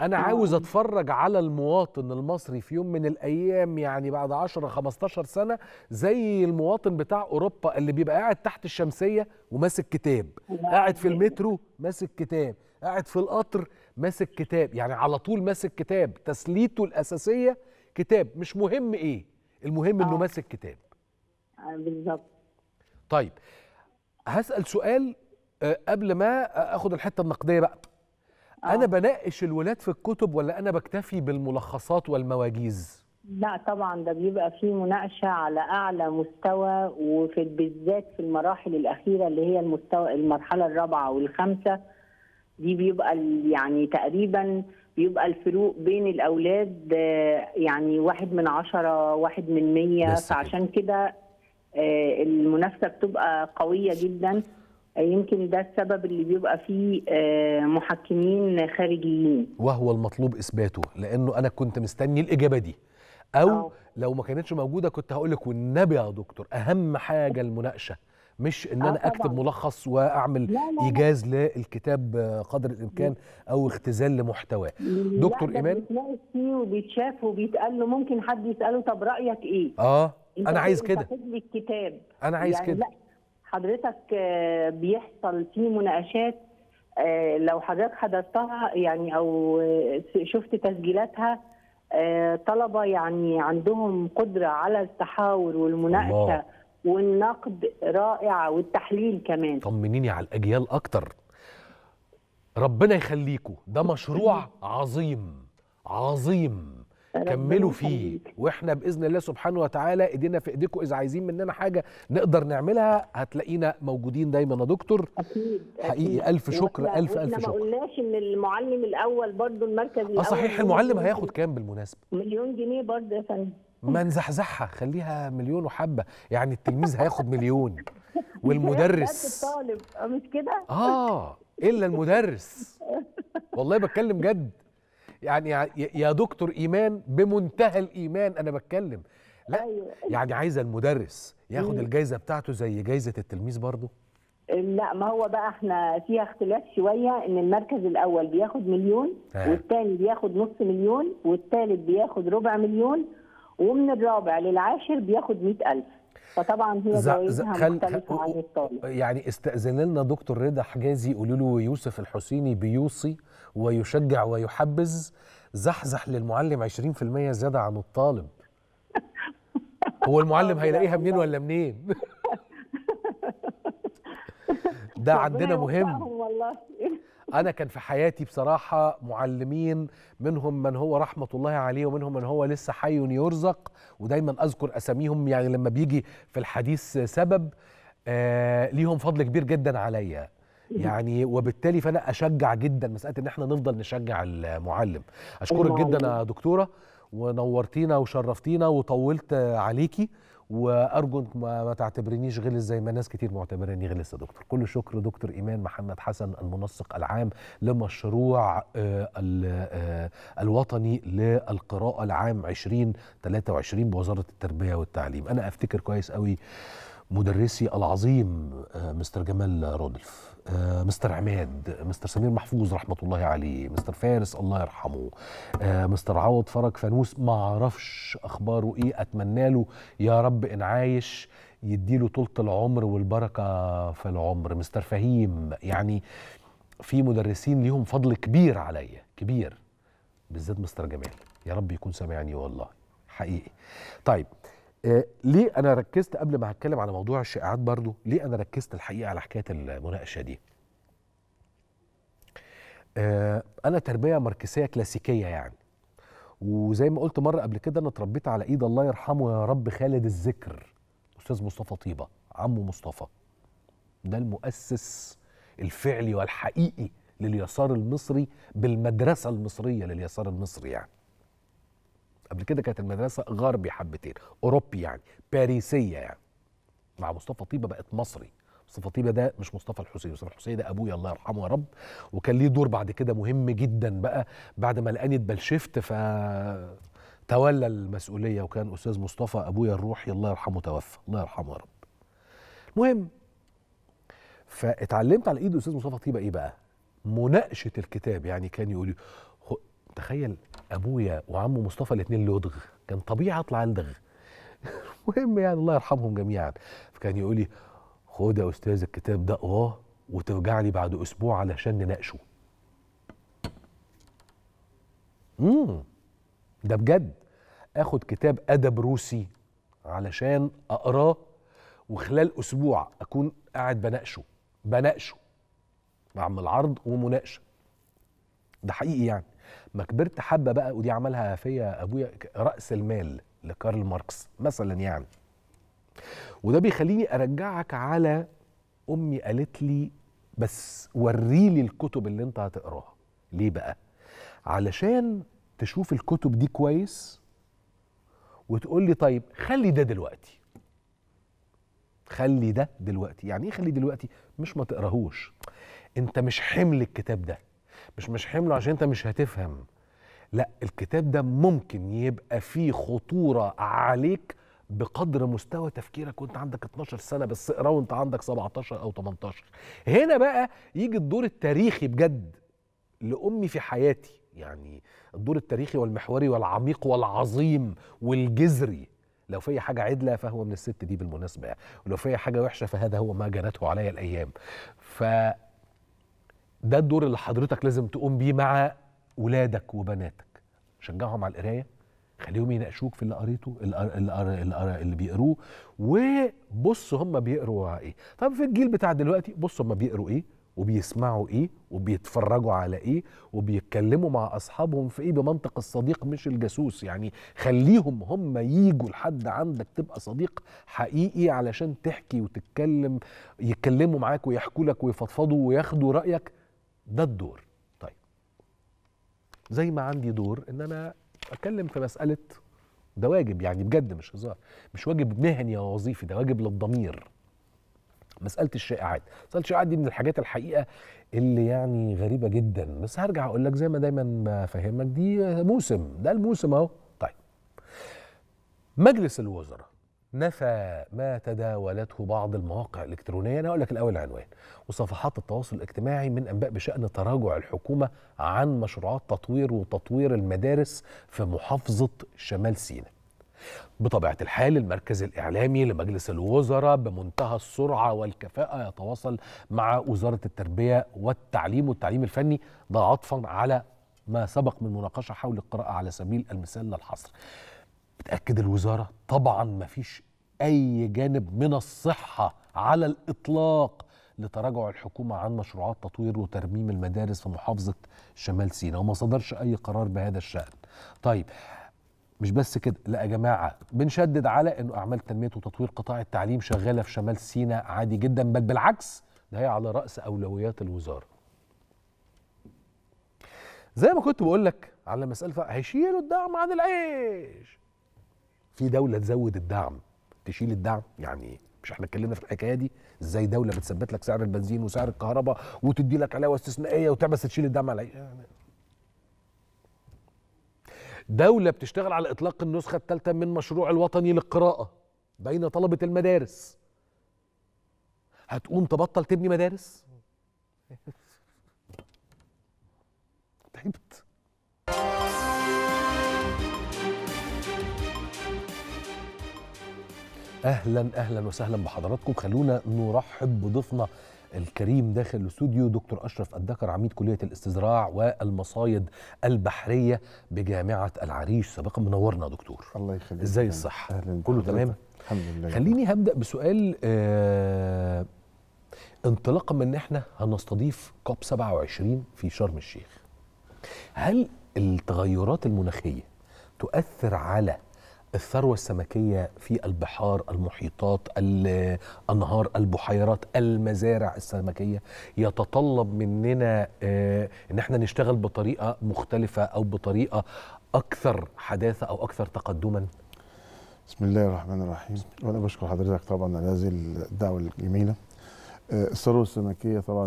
أنا عاوز أتفرج على المواطن المصري في يوم من الأيام، يعني بعد 10-15 سنة، زي المواطن بتاع أوروبا اللي بيبقى قاعد تحت الشمسية وماسك كتاب، قاعد في المترو ماسك كتاب، قاعد في القطر ماسك كتاب، يعني على طول ماسك كتاب، تسليته الأساسية كتاب، مش مهم إيه، المهم إنه ماسك كتاب. بالظبط. طيب هسأل سؤال قبل ما آخد الحتة النقدية بقى. أنا بناقش الولاد في الكتب ولا أنا بكتفي بالملخصات والمواجيز؟ لا طبعا، ده بيبقى فيه مناقشة على أعلى مستوى، وفي بالذات في المراحل الأخيرة اللي هي المرحلة الرابعة والخامسة دي، بيبقى يعني تقريبا بيبقى الفروق بين الأولاد يعني 1 من 10، 1 من 100، فعشان كده المنافسة بتبقى قوية جدا. يمكن ده السبب اللي بيبقى فيه محكمين خارجيين، وهو المطلوب إثباته، لأنه أنا كنت مستني الإجابة دي، أو لو ما كانتش موجودة كنت هقولك والنبي يا دكتور أهم حاجة المناقشة، مش ان انا اكتب ملخص واعمل ايجاز للكتاب قدر الامكان او اختزال لمحتواه. دكتور ايمان بيتناقش فيه وبيتشاف وبيتقال له، ممكن حد يساله طب رايك ايه؟ انا عايز كده، انا عايز يعني كده. لا حضرتك بيحصل فيه مناقشات لو حضرتك حضرتها يعني او شفت تسجيلاتها، طلبه يعني عندهم قدره على التحاور والمناقشه والنقد رائع والتحليل كمان. طمنيني على الاجيال اكتر، ربنا يخليكم، ده مشروع عظيم عظيم، كملوا فيه، واحنا باذن الله سبحانه وتعالى ايدينا في ايديكم، اذا عايزين مننا حاجه نقدر نعملها هتلاقينا موجودين دايما يا دكتور. اكيد حقيقي الف شكر، الف الف شكر. ما قلناش ان المعلم الاول برضه المركز الاول صحيح، المعلم هياخد كام بالمناسبه؟ مليون جنيه برضه يا فندم. ما نزحزحها، خليها مليون وحبه، يعني التلميذ هياخد مليون والمدرس الطالب مش كده؟ الا المدرس، والله بتكلم جد يعني يا دكتور إيمان بمنتهى الإيمان أنا بتكلم. لا يعني عايز المدرس ياخد الجايزة بتاعته زي جايزة التلميذ برضه؟ لا، ما هو بقى احنا فيها اختلاف شوية، إن المركز الأول بياخد مليون والثاني بياخد نص مليون والثالث بياخد ربع مليون ومن الرابع للعاشر بياخد 100,000. فطبعا هي جوائزها مختلفة عن الطالب. يعني استأذن لنا دكتور رضا حجازي، قولوا له يوسف الحسيني بيوصي ويشجع ويحبز، زحزح للمعلم 20% زيادة عن الطالب. هو المعلم هيلاقيها منين ولا منين؟ ده عندنا مهم والله. أنا كان في حياتي بصراحة معلمين، منهم من هو رحمة الله عليه ومنهم من هو لسه حي يرزق، ودايما أذكر أساميهم يعني لما بيجي في الحديث سبب، ليهم فضل كبير جدا عليا يعني، وبالتالي فأنا أشجع جدا مسألة إن احنا نفضل نشجع المعلم. أشكرك جدا يا دكتورة، ونورتينا وشرفتينا وطولت عليكي، وأرجو أنك ما تعتبرينيش غلس زي ما ناس كتير معتبريني غلس يا دكتور. كل شكر دكتور إيمان محمد حسن، المنسق العام لمشروع الوطني للقراءة العام 2023 بوزارة التربية والتعليم. أنا أفتكر كويس قوي مدرسي العظيم مستر جمال رودلف، مستر عماد، مستر سمير محفوظ رحمة الله عليه، مستر فارس الله يرحمه، مستر عوض فرج فانوس، ما اعرفش اخباره ايه، اتمنى له يا رب ان عايش يديله طولة العمر والبركة في العمر، مستر فهيم. يعني في مدرسين ليهم فضل كبير عليا كبير، بالذات مستر جمال، يا رب يكون سامعني والله حقيقي. طيب ليه أنا ركزت قبل ما هتكلم على موضوع الشائعات برضو، ليه أنا ركزت الحقيقة على حكاية المناقشة دي؟ أنا تربية ماركسية كلاسيكية يعني، وزي ما قلت مرة قبل كده أنا اتربيت على إيد الله يرحمه يا رب خالد الذكر، أستاذ مصطفى طيبة، عمه مصطفى، ده المؤسس الفعلي والحقيقي لليسار المصري بالمدرسة المصرية لليسار المصري يعني. قبل كده كانت المدرسة غربي حبتين، أوروبي يعني، باريسية يعني. مع مصطفى طيبة بقت مصري. مصطفى طيبة ده مش مصطفى الحسين، مصطفى الحسين ده أبويا الله يرحمه يا رب، وكان ليه دور بعد كده مهم جدا بقى، بعد ما لقاني اتبلشفت فتولى المسؤولية، وكان أستاذ مصطفى أبويا الروحي الله يرحمه توفى، الله يرحمه يا رب. المهم فاتعلمت على إيد أستاذ مصطفى طيبة إيه بقى؟ مناقشة الكتاب، يعني كان يقول لي تخيل ابويا وعمه مصطفى الاثنين لدغ، كان طبيعي اطلع لدغ. المهم يعني الله يرحمهم جميعا، فكان يقول لي خد يا استاذ الكتاب ده اقراه وترجع لي بعد اسبوع علشان نناقشه. ده بجد، اخد كتاب ادب روسي علشان اقراه وخلال اسبوع اكون قاعد بناقشه، بعمل عرض ومناقشه. ده حقيقي يعني. ما كبرت حبه بقى، ودي عملها فيا ابويا، راس المال لكارل ماركس مثلا يعني. وده بيخليني ارجعك على امي قالت لي بس وري لي الكتب اللي انت هتقراها. ليه بقى؟ علشان تشوف الكتب دي كويس وتقول لي طيب خلي ده دلوقتي، خلي ده دلوقتي. يعني ايه خلي دلوقتي؟ مش ما تقراهوش، انت مش حمل الكتاب ده، مش حمله عشان انت مش هتفهم، لا الكتاب ده ممكن يبقى فيه خطورة عليك بقدر مستوى تفكيرك وانت عندك 12 سنه بالصقرة وانت عندك 17 او 18. هنا بقى يجي الدور التاريخي بجد لأمي في حياتي، يعني الدور التاريخي والمحوري والعميق والعظيم والجذري. لو في حاجه عدله فهو من الست دي بالمناسبه، ولو في حاجه وحشه فهذا هو ما جنته علي الايام. ف ده الدور اللي حضرتك لازم تقوم بيه مع ولادك وبناتك، شجعهم على القرايه، خليهم يناقشوك في اللي قريته اللي بيقروه، وبص هم بيقروا ايه. طب في الجيل بتاع دلوقتي بص هم بيقروا ايه وبيسمعوا ايه وبيتفرجوا على ايه وبيتكلموا مع اصحابهم في ايه بمنطق الصديق مش الجاسوس. يعني خليهم هم ييجوا لحد عندك تبقى صديق حقيقي علشان تحكي وتتكلم، يتكلموا معاك ويحكوا لك ويفضفضوا وياخدوا رايك. ده الدور. طيب زي ما عندي دور ان انا اتكلم في مساله، ده واجب يعني بجد مش هزار، مش واجب مهني او وظيفي، ده واجب للضمير. مساله الشائعات، مساله الشائعات دي من الحاجات الحقيقه اللي يعني غريبه جدا، بس هرجع اقول لك زي ما دايما بفهمك دي موسم، ده الموسم اهو. طيب مجلس الوزراء نفى ما تداولته بعض المواقع الإلكترونية. أنا أقول لك الأول عنوان وصفحات التواصل الاجتماعي من أنباء بشأن تراجع الحكومة عن مشروعات تطوير وتطوير المدارس في محافظة شمال سيناء. بطبيعة الحال المركز الإعلامي لمجلس الوزراء بمنتهى السرعة والكفاءة يتواصل مع وزارة التربية والتعليم والتعليم الفني، ده عطفا على ما سبق من مناقشة حول القراءة على سبيل المثال للحصر. بتأكد الوزارة طبعا ما فيش أي جانب من الصحة على الإطلاق لتراجع الحكومة عن مشروعات تطوير وترميم المدارس في محافظة شمال سيناء، وما صدرش أي قرار بهذا الشأن. طيب مش بس كده، لا يا جماعة، بنشدد على أنه أعمال تنمية وتطوير قطاع التعليم شغالة في شمال سيناء عادي جدا، بل بالعكس ده هي على رأس أولويات الوزارة. زي ما كنت بقول لك على مسألة هيشيلوا الدعم عن العيش. في دولة تزود الدعم تشيل الدعم؟ يعني مش احنا اتكلمنا في الحكايه دي ازاي دوله بتثبت لك سعر البنزين وسعر الكهرباء وتدي لك علاوه استثنائيه وتعبس تشيل الدعم على ايه؟ دوله بتشتغل على اطلاق النسخه الثالثه من مشروع الوطني للقراءه بين طلبه المدارس، هتقوم تبطل تبني مدارس؟ تعبت. اهلا اهلا وسهلا بحضراتكم. خلونا نرحب بضيفنا الكريم داخل الاستوديو، دكتور اشرف الدكر، عميد كليه الاستزراع والمصايد البحريه بجامعه العريش. سابقا منورنا دكتور. الله يخليك. ازاي الصحه؟ كله تمام الحمد لله. خليني هبدا بسؤال انطلاقا من ان احنا هنستضيف كوب 27 في شرم الشيخ. هل التغيرات المناخيه تؤثر على الثروة السمكية في البحار، المحيطات، الأنهار، البحيرات، المزارع السمكية؟ يتطلب مننا إن احنا نشتغل بطريقة مختلفة أو بطريقة أكثر حداثة أو أكثر تقدما؟ بسم الله الرحمن الرحيم. وأنا بشكر حضرتك طبعا على هذه الدعوة الجميلة. الثروة السمكية طبعا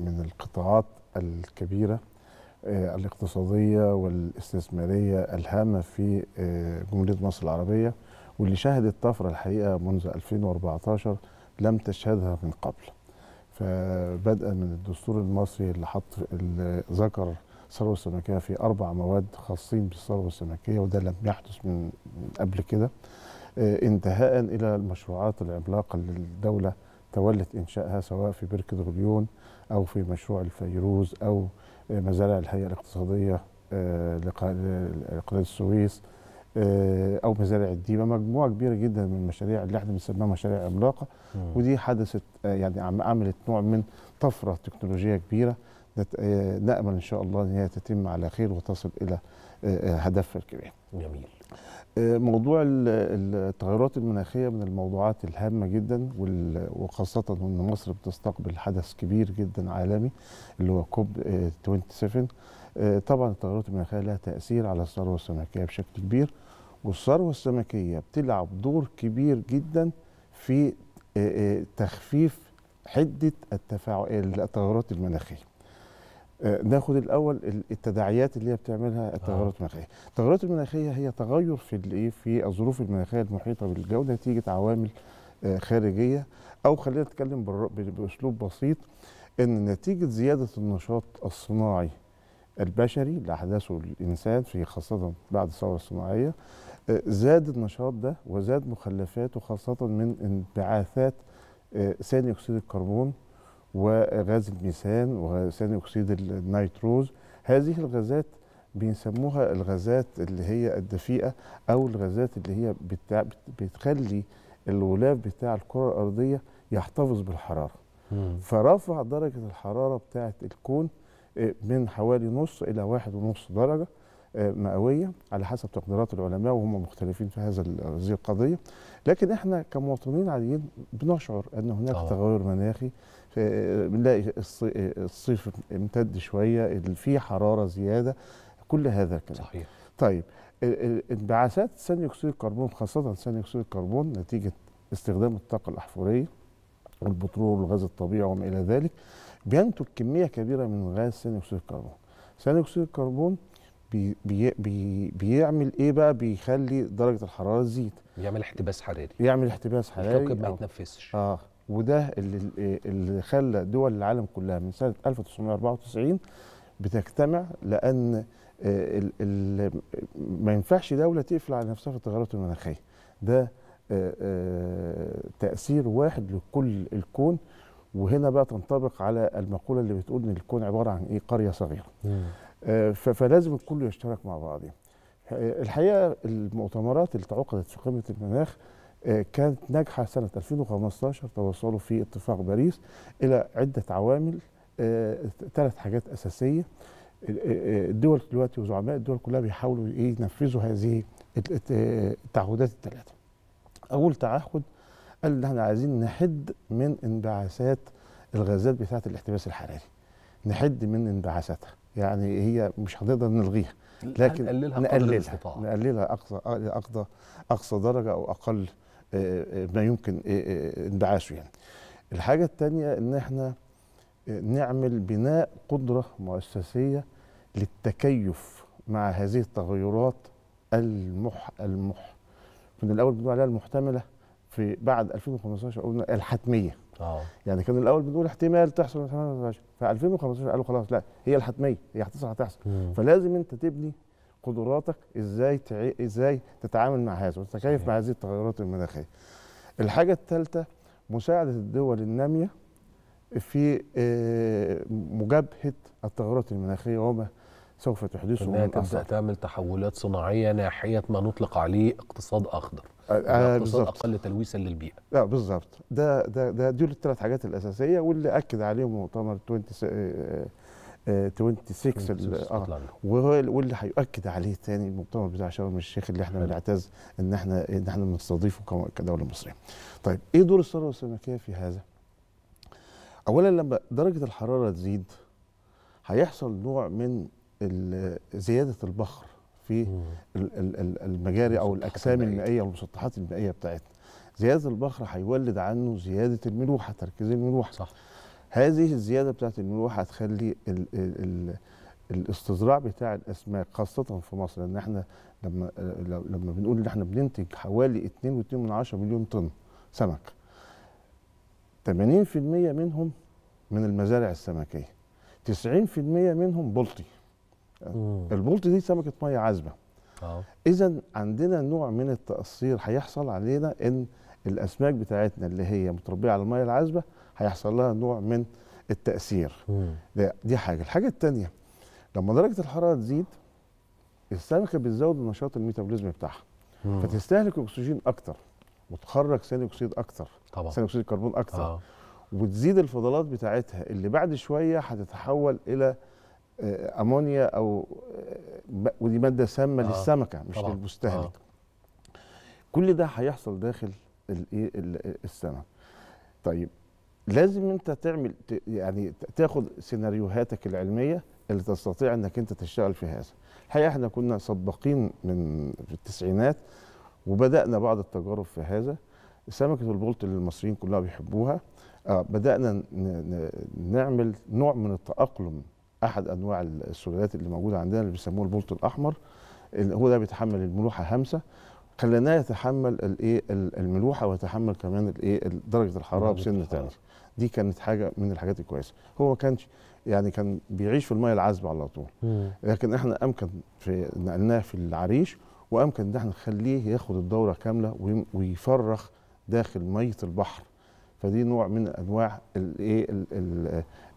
من القطاعات الكبيرة الاقتصادية والاستثمارية الهامة في جمهورية مصر العربية، واللي شهدت طفرة الحقيقة منذ 2014 لم تشهدها من قبل. فبدءا من الدستور المصري اللي ذكر الثروة السمكية في 4 مواد خاصين بالثروة السمكية، وده لم يحدث من قبل كده، انتهاء إلى المشروعات العملاقة اللي الدولة تولت إنشائها، سواء في بركة غليون أو في مشروع الفيروز أو مزارع الهيئة الاقتصادية لقناة السويس أو مزارع الديبة. مجموعة كبيرة جدا من المشاريع اللي احنا بنسميها مشاريع عملاقة، ودي حدثت يعني عملت نوع من طفرة تكنولوجية كبيرة، نأمل إن شاء الله إن هي تتم على خير وتصل إلى هدفها الكبير. جميل. موضوع التغيرات المناخية من الموضوعات الهامة جدا، وخاصة أن مصر بتستقبل حدث كبير جدا عالمي اللي هو كوب 27. طبعا التغيرات المناخية لها تأثير على الثروة السمكية بشكل كبير، والثروة السمكية بتلعب دور كبير جدا في تخفيف حدة التغيرات المناخية. ناخد الاول التداعيات اللي هي بتعملها التغيرات المناخيه. التغيرات المناخيه هي تغير في الظروف المناخيه المحيطه بالجو نتيجه عوامل خارجيه، او خلينا نتكلم باسلوب بسيط ان نتيجه زياده النشاط الصناعي البشري اللي احدثه الانسان في خاصه بعد الثوره الصناعيه، زاد النشاط ده وزاد مخلفاته خاصه من انبعاثات ثاني اكسيد الكربون وغاز الميثان وثاني اكسيد النيتروز. هذه الغازات بيسموها الغازات اللي هي الدفيئه، او الغازات اللي هي بتخلي الغلاف بتاع الكره الارضيه يحتفظ بالحراره. فرفع درجه الحراره بتاعه الكون من حوالي نص الى 1.5 درجه مئويه على حسب تقديرات العلماء، وهم مختلفين في هذه القضيه، لكن احنا كمواطنين عاديين بنشعر ان هناك تغير مناخي. بنلاقي الصيف امتد شويه، في حراره زياده، كل هذا الكلام. صحيح. طيب انبعاثات ثاني اكسيد الكربون، خاصه ثاني اكسيد الكربون نتيجه استخدام الطاقه الاحفوريه والبترول والغاز الطبيعي وما الى ذلك، بينتج كميه كبيره من غاز ثاني اكسيد الكربون. ثاني اكسيد الكربون بيعمل ايه بقى؟ بيخلي درجه الحراره تزيد، بيعمل احتباس حراري، الكوكب ما يتنفسش. وده اللي خلى دول العالم كلها من سنه 1994 بتجتمع، لان ما ينفعش دوله تقفل على نفسها في التغيرات المناخيه. ده تاثير واحد لكل الكون، وهنا بقى تنطبق على المقوله اللي بتقول ان الكون عباره عن ايه؟ قريه صغيره. فلازم الكل يشترك مع بعضه. الحقيقه المؤتمرات اللي تعقدت في قمه المناخ كانت ناجحه سنه 2015، توصلوا في اتفاق باريس الى عده عوامل، 3 حاجات اساسيه. الدول دلوقتي وزعماء الدول كلها بيحاولوا ينفذوا هذه التعهدات الثلاثه. اول تعهد قال ان احنا عايزين نحد من انبعاثات الغازات بتاعه الاحتباس الحراري، نحد من انبعاثاتها، يعني هي مش هنقدر نلغيها، لكن نقللها اقصى درجه او اقل ما يمكن انبعاثه. يعني الحاجه الثانيه ان احنا نعمل بناء قدره مؤسسيه للتكيف مع هذه التغيرات من الاول بنقول عليها المحتمله، في بعد 2015 قلنا الحتميه. يعني كان الاول بنقول احتمال تحصل، في 2015 قالوا خلاص لا، هي الحتميه، هي هتحصل. فلازم انت تبني قدراتك ازاي تتعامل مع هذا وتتكيف مع هذه التغيرات المناخيه. الحاجه الثالثه مساعده الدول الناميه في مجابهه التغيرات المناخيه وما سوف تحدثه، وانها تبدا تعمل تحولات صناعيه ناحيه ما نطلق عليه اقتصاد اخضر، اقتصاد اقل تلويثا للبيئه. لا بالظبط، دول الثلاث حاجات الاساسيه واللي اكد عليهم مؤتمر 26 واللي هيؤكد عليه تاني المؤتمر بتاع شرم الشيخ اللي احنا بنعتز ان احنا بنستضيفه كدوله مصريه. طيب ايه دور الثروه السمكيه في هذا؟ اولا لما درجه الحراره تزيد هيحصل نوع من زياده البخر في المجاري او الاجسام المائيه والمسطحات المائيه بتاعتنا. زياده البخر هيولد عنه زياده الملوحه، تركيز الملوحه. صح. هذه الزياده بتاعت الملوحه هتخلي الاستزراع بتاع الاسماك خاصه في مصر، لان احنا لما بنقول ان احنا بننتج حوالي 2.2 مليون طن سمك، 80% منهم من المزارع السمكيه، 90% منهم بلطي. البلطي دي سمكه ميه عذبه. اذا عندنا نوع من التاثير هيحصل علينا ان الاسماك بتاعتنا اللي هي متربيه على الميه العذبه هيحصل لها نوع من التاثير. دي حاجه. الحاجه الثانيه لما درجه الحراره تزيد السمكه بتزود نشاط الميتابوليزم بتاعها، فتستهلك اكسجين اكتر وتخرج ثاني اكسيد اكتر، ثاني اكسيد الكربون اكتر، وتزيد الفضلات بتاعتها اللي بعد شويه هتتحول الى امونيا، او ودي ماده سامه للسمكه مش للمستهلك. كل ده هيحصل داخل السمك. طيب لازم انت تعمل يعني تاخد سيناريوهاتك العلميه اللي تستطيع انك انت تشتغل في هذا. الحقيقه احنا كنا سباقين في التسعينات وبدانا بعض التجارب في هذا. سمكه البلطي اللي المصريين كلها بيحبوها، بدانا نعمل نوع من التاقلم احد انواع السلالات اللي موجوده عندنا اللي بيسموه البلط الاحمر، اللي هو ده بيتحمل الملوحه همسه، خليناه يتحمل الايه الملوحه ويتحمل كمان الايه درجه الحراره بسن تاني. دي كانت حاجه من الحاجات الكويسه. هو ما كانش يعني كان بيعيش في الميه العذبه على طول، لكن احنا امكن في نقلناه في العريش، وامكن ان احنا نخليه ياخد الدوره كامله ويفرخ داخل ميه البحر. فدي نوع من انواع الايه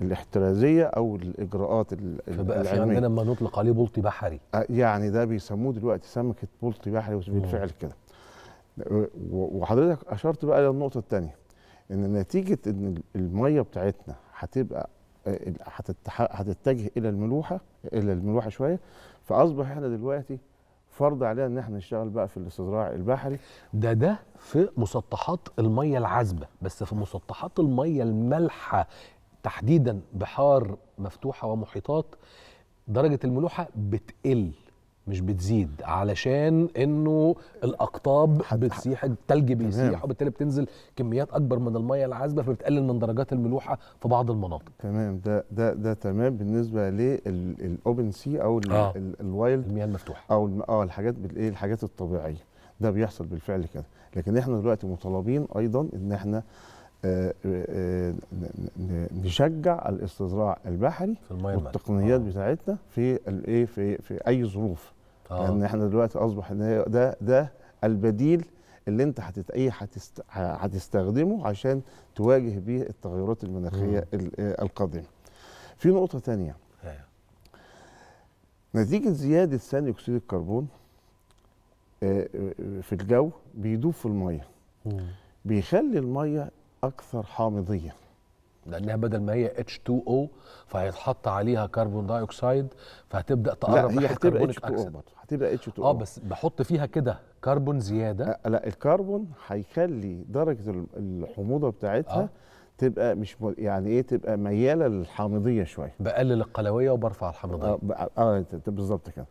الاحترازيه او الاجراءات العلميه. فبقى في عندنا لما نطلق عليه بلطي بحري، يعني ده بيسموه دلوقتي سمكه بلطي بحري بالفعل كده. وحضرتك اشرت بقى للنقطه الثانيه، ان نتيجه ان الميه بتاعتنا هتبقى هتتجه الى الملوحه شويه، فاصبح احنا دلوقتي فرض علينا ان احنا نشتغل بقى في الاستزراع البحري. ده في مسطحات الميه العذبه، بس في مسطحات الميه المالحه تحديدا بحار مفتوحه ومحيطات درجه الملوحه بتقل مش بتزيد، علشان انه الاقطاب بتسيح، الثلج بيسيح، وبالتالي بتنزل كميات اكبر من الميه العذبه، فبتقلل من درجات الملوحه في بعض المناطق. تمام، ده تمام بالنسبه للاوبن سي او الوايلد، المياه المفتوحه او الحاجات الحاجات الطبيعيه. ده بيحصل بالفعل كده، لكن احنا دلوقتي مطالبين ايضا ان احنا نشجع الاستزراع البحري والتقنيات بتاعتنا في الايه في اي ظروف، لان احنا دلوقتي اصبح ان ده البديل اللي انت هتستخدمه عشان تواجه بيه التغيرات المناخيه القادمه. في نقطه ثانيه، نتيجه زياده ثاني اكسيد الكربون في الجو بيدوب في الميه، بيخلي الميه أكثر حامضية، لأنها بدل ما هي H2O فهيتحط عليها كربون دايوكسيد، فهتبدا تقرب ناحية كربونيك أكسيد. هتبقى H2O. بس بحط فيها كده كربون زيادة. لا، الكربون هيخلي درجة الحموضة بتاعتها تبقى مش يعني ايه، تبقى ميالة للحامضية شوية. بقلل القلوية وبرفع الحامضية. بالظبط كده.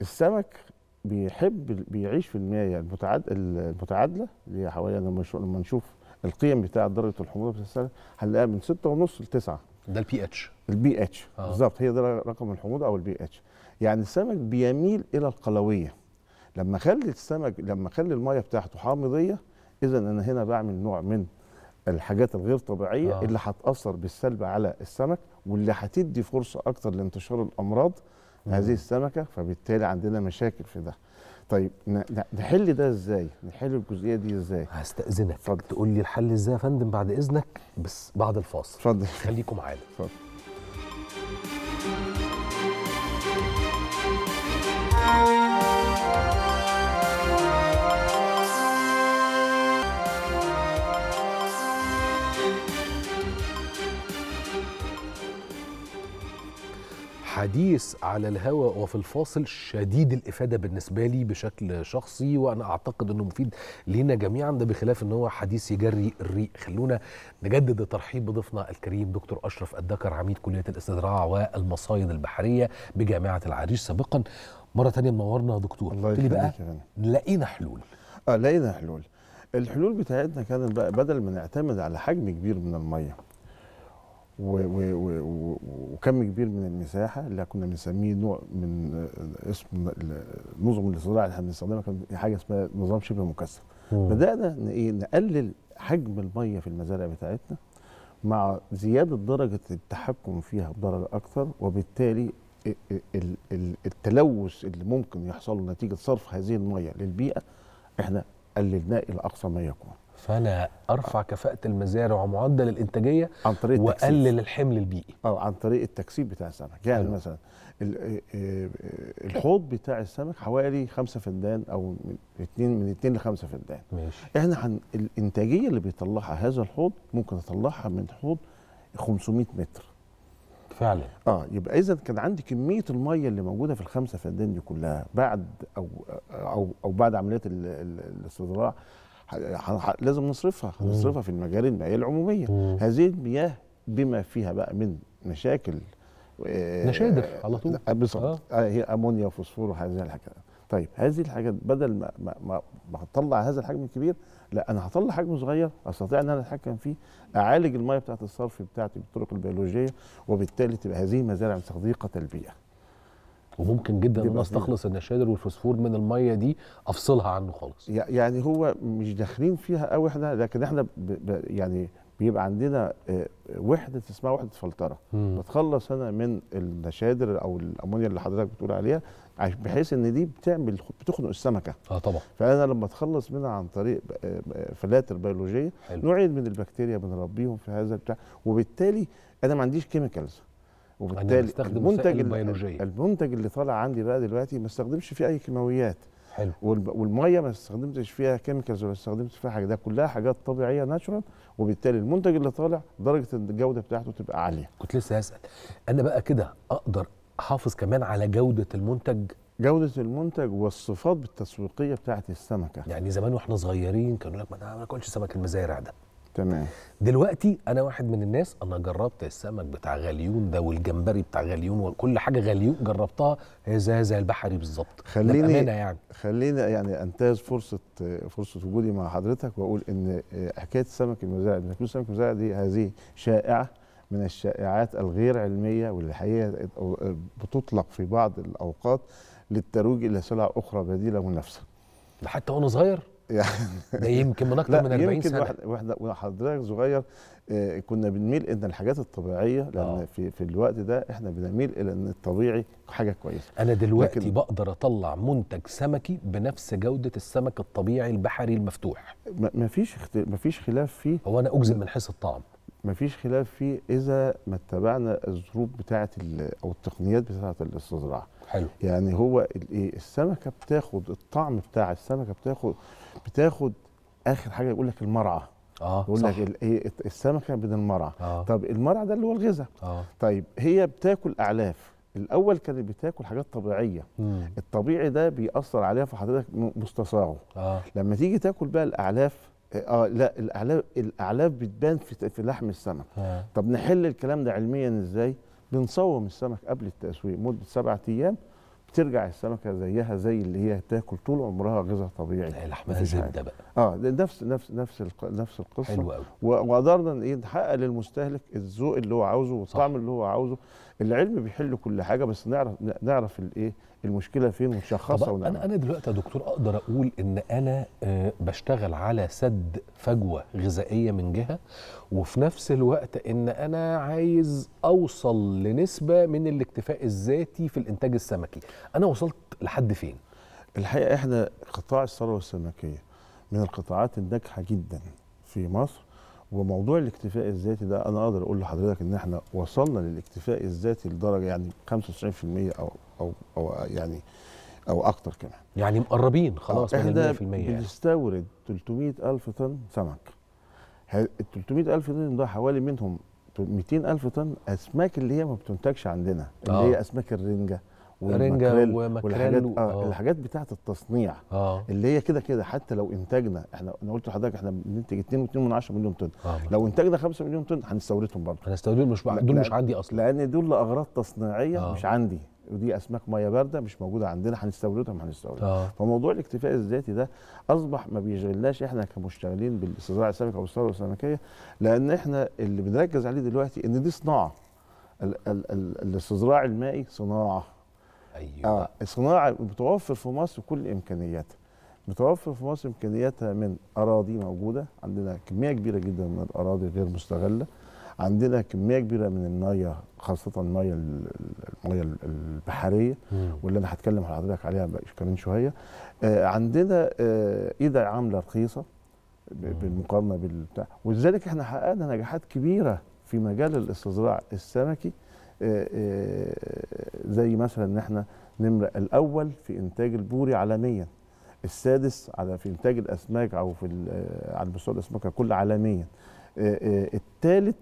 السمك بيعيش في المياه المتعادلة اللي هي حوالي، لما نشوف القيم بتاعت درجه الحموضه في السنه هنلاقيها من 6.5 ل 9. ده البي اتش. البي اتش بالظبط، هي ده رقم الحموضه او البي اتش. يعني السمك بيميل الى القلويه. لما اخلي الميه بتاعته حامضيه، اذا انا هنا بعمل نوع من الحاجات الغير طبيعيه اللي هتاثر بالسلب على السمك، واللي هتدي فرصه اكتر لانتشار الامراض هذه السمكه، فبالتالي عندنا مشاكل في ده. طيب نحل ده ازاي؟ نحل الجزئيه دي ازاي؟ هستأذنك تقول لي الحل ازاي يا فندم بعد اذنك، بس بعد الفاصل. اتفضل، خليكم معانا. اتفضل. حديث على الهواء وفي الفاصل شديد الإفادة بالنسبة لي بشكل شخصي، وأنا أعتقد أنه مفيد لينا جميعا، ده بخلاف أنه حديث يجري الريق. خلونا نجدد الترحيب بضيفنا الكريم دكتور أشرف الدكر، عميد كلية الاستزراع والمصايد البحرية بجامعة العريش سابقا. مرة تانية منورنا يا دكتور. الله يخليك. لقينا حلول. لقينا حلول. الحلول بتاعتنا كانت بقى بدل ما نعتمد على حجم كبير من المية وكم كبير من المساحه اللي كنا بنسميه نوع من اسم نظم الاستزراع اللي احنا بنستخدمها، كان حاجه اسمها نظام شبه مكثف. بدانا نقلل حجم الميه في المزارع بتاعتنا مع زياده درجه التحكم فيها بدرجه اكثر، وبالتالي التلوث اللي ممكن يحصل له نتيجه صرف هذه الميه للبيئه احنا قللناه الى اقصى ما يكون. فانا ارفع كفاءه المزارع ومعدل الانتاجيه عن طريق التكثيف، واقلل الحمل البيئي عن طريق التكثيف بتاع السمك. يعني مثلا الحوض بتاع السمك حوالي 5 فدان او من 2 ل 5 فدان. ماشي. احنا الانتاجيه اللي بيطلعها هذا الحوض ممكن اطلعها من حوض 500 متر. فعلا. يبقى اذا كان عندي كميه الميه اللي موجوده في ال5 فدان دي كلها بعد او بعد عمليه الاستزراع لازم نصرفها في المجاري المائيه العموميه. هذه المياه بما فيها بقى من مشاكل نشادر على طول. بالظبط. هي امونيا وفوسفور وهذه الحاجات. طيب هذه الحاجات بدل ما هتطلع هذا الحجم الكبير، لا انا هطلع حجم صغير استطيع ان انا اتحكم فيه، اعالج الميه بتاعه الصرف بتاعتي بالطرق البيولوجيه، وبالتالي تبقى هذه مزارع صديقه البيئه. وممكن جدا ان استخلص النشادر والفوسفور من الميه دي، افصلها عنه خالص. يعني هو مش داخلين فيها قوي احنا، لكن احنا يعني بيبقى عندنا وحده اسمها وحده فلتره، بتخلص انا من النشادر او الامونيا اللي حضرتك بتقول عليها، بحيث ان دي بتخنق السمكه. طبعا. فانا لما اتخلص منها عن طريق فلاتر بيولوجيه، نوعين من البكتيريا بنربيهم في هذا البتاع، وبالتالي انا ما عنديش كيميكالز، وبالتالي المنتج اللي طالع عندي بقى دلوقتي ما استخدمش فيه اي كيماويات. حلو. والميه ما استخدمتش فيها كيميكالز ولا استخدمت فيها حاجه، ده كلها حاجات طبيعيه ناتشورال، وبالتالي المنتج اللي طالع درجه الجوده بتاعته تبقى عاليه. كنت لسه هسال، انا بقى كده اقدر احافظ كمان على جوده المنتج؟ جوده المنتج والصفات التسويقيه بتاعت السمكه. يعني زمان واحنا صغيرين كانوا يقول لك ما ناكلش سمك المزارع ده. تمام. دلوقتي انا واحد من الناس، انا جربت السمك بتاع غليون ده والجمبري بتاع غليون وكل حاجه غليون جربتها، هي زي البحري بالظبط. خليني انتهز فرصه وجودي مع حضرتك واقول ان حكايه السمك المزارع، تاكل السمك المزارع دي، هذه شائعه من الشائعات الغير علميه، واللي حقيقه بتطلق في بعض الاوقات للترويج الى سلع اخرى بديله منافسه. حتى وانا صغير ده يمكن من اكتر من 40 سنه. واحنا حضرتك صغير كنا بنميل ان الحاجات الطبيعيه، لان في الوقت ده احنا بنميل الى ان الطبيعي حاجه كويسه. انا دلوقتي بقدر اطلع منتج سمكي بنفس جوده السمك الطبيعي البحري المفتوح، مفيش خلاف فيه. هو انا اجزم من حيث الطعم، مفيش خلاف فيه، اذا ما اتبعنا الظروف بتاعه او التقنيات بتاعه الاستصراع. حلو. يعني هو السمكه بتاخد الطعم بتاع السمكه، بتاخد اخر حاجه يقول لك المرعى. يقول لك السمكه من المرعى. طب المرعى ده اللي هو الغذاء. طيب هي بتاكل اعلاف، الاول كانت بتاكل حاجات طبيعيه. الطبيعي ده بيأثر عليها في حضرتك مستصاغه. لما تيجي تاكل بقى الاعلاف، لا الاعلاف بتبان في لحم السمك. طب نحل الكلام ده علميا ازاي؟ بنصوم السمك قبل التسويق مده 7 ايام، بترجع السمكه زيها زي اللي هي تاكل طول عمرها غذاء طبيعي. لحمها زبده بقى. نفس القصه. حلو قوي. وقدرنا نحقق للمستهلك الذوق اللي هو عاوزه والطعم اللي هو عاوزه. العلم بيحل كل حاجه، بس نعرف المشكله فين ونشخصها. انا دلوقتي يا دكتور اقدر اقول ان انا بشتغل على سد فجوه غذائيه من جهه، وفي نفس الوقت ان انا عايز اوصل لنسبه من الاكتفاء الذاتي في الانتاج السمكي. انا وصلت لحد فين؟ الحقيقه احنا قطاع الثروه السمكيه من القطاعات الناجحه جدا في مصر، وموضوع الاكتفاء الذاتي ده انا اقدر اقول لحضرتك ان احنا وصلنا للاكتفاء الذاتي لدرجه يعني 95% او يعني او اكتر كمان. يعني مقربين خلاص من ال 100%. احنا بنستورد 300,000 طن سمك. ال 300,000 طن ده حوالي منهم 200,000 طن اسماك اللي هي ما بتنتجش عندنا، اللي هي اسماك الرنجه والماكريل والحاجات الحاجات بتاعه التصنيع اللي هي كده حتى لو انتجنا احنا، انا قلت لحضرتك احنا بننتج 2.2 مليون طن، لو انتجنا 5 مليون طن هنستوردهم برضه. هنستوردهم مش دول مش عندي اصلا، لان دول لاغراض تصنيعيه مش عندي، ودي اسماك ميه بارده مش موجوده عندنا، هنستوردها. فموضوع الاكتفاء الذاتي ده اصبح ما بيشغلناش احنا كمشتغلين بالزراعه السمك او الثروه السمكيه، لان احنا اللي بنركز عليه دلوقتي ان دي صناعه. الاستزراع المائي صناعه. ايوه. الصناعه متوفر في مصر كل امكانياتها، متوفر في مصر امكانياتها من اراضي موجوده، عندنا كميه كبيره جدا من الاراضي غير مستغله، عندنا كميه كبيره من الميه، خاصه الميه البحريه واللي انا هتكلم مع حضرتك عليها كمان شويه. عندنا ايده عامله رخيصه بالمقارنه بالبتاع، ولذلك احنا حققنا نجاحات كبيره في مجال الاستزراع السمكي، زي مثلا ان احنا نمرة الاول في انتاج البوري عالميا، السادس في انتاج الاسماك او على مستوى الاسماك كل عالميا، الثالث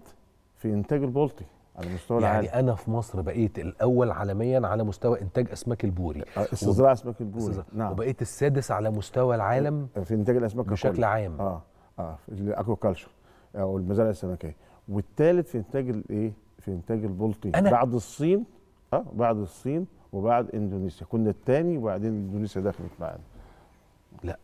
في انتاج البلطي على مستوى العالم. يعني انا في مصر بقيت الاول عالميا على مستوى انتاج اسماك البوري، استزراع اسماك البوري. نعم. وبقيت السادس على مستوى العالم في انتاج الاسماك بشكل عام. في الاكواكلتشر او المزارع السمكيه، والثالث في انتاج البلطي بعد الصين وبعد اندونيسيا، كنا الثاني وبعدين اندونيسيا دخلت معانا. لا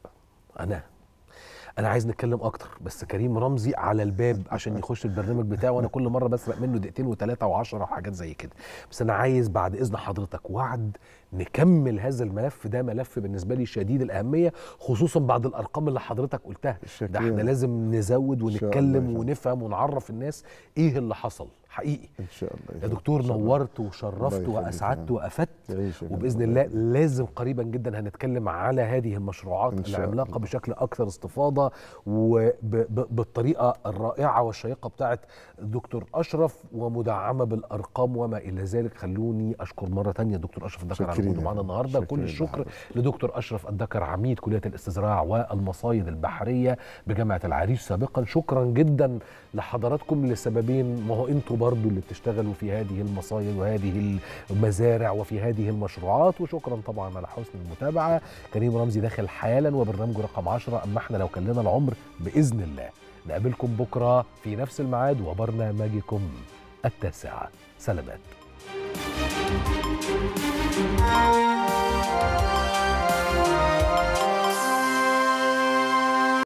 انا عايز نتكلم اكتر، بس كريم رمزي على الباب عشان يخش البرنامج بتاعه، وانا كل مره بسرق منه دقيقتين و3 و10 وحاجات زي كده. بس انا عايز بعد اذن حضرتك وعد نكمل هذا الملف، ده ملف بالنسبه لي شديد الاهميه، خصوصا بعد الارقام اللي حضرتك قلتها. ده احنا لازم نزود ونتكلم ونفهم ونعرف الناس ايه اللي حصل حقيقي. ان شاء الله يا دكتور، نورت وشرفت واسعدت وافدت، وباذن الله لازم قريبا جدا هنتكلم على هذه المشروعات العملاقه بشكل اكثر استفاضه، وبالطريقه الرائعه والشيقه بتاعت دكتور اشرف، ومدعمه بالارقام وما الى ذلك. خلوني اشكر مره ثانيه دكتور اشرف الدكر على وجوده معانا النهارده. كل الشكر لدكتور اشرف الدكر، عميد كليه الاستزراع والمصايد البحريه بجامعه العريش سابقا. شكرا جدا لحضراتكم لسببين، ما هو انتوا برضو اللي بتشتغلوا في هذه المصايد وهذه المزارع وفي هذه المشروعات، وشكرا طبعا على حسن المتابعه. كريم رمزي داخل حالا وبرنامجه رقم 10، اما احنا لو كلنا العمر باذن الله نقابلكم بكره في نفس الميعاد وبرنامجكم التاسعه. سلامات.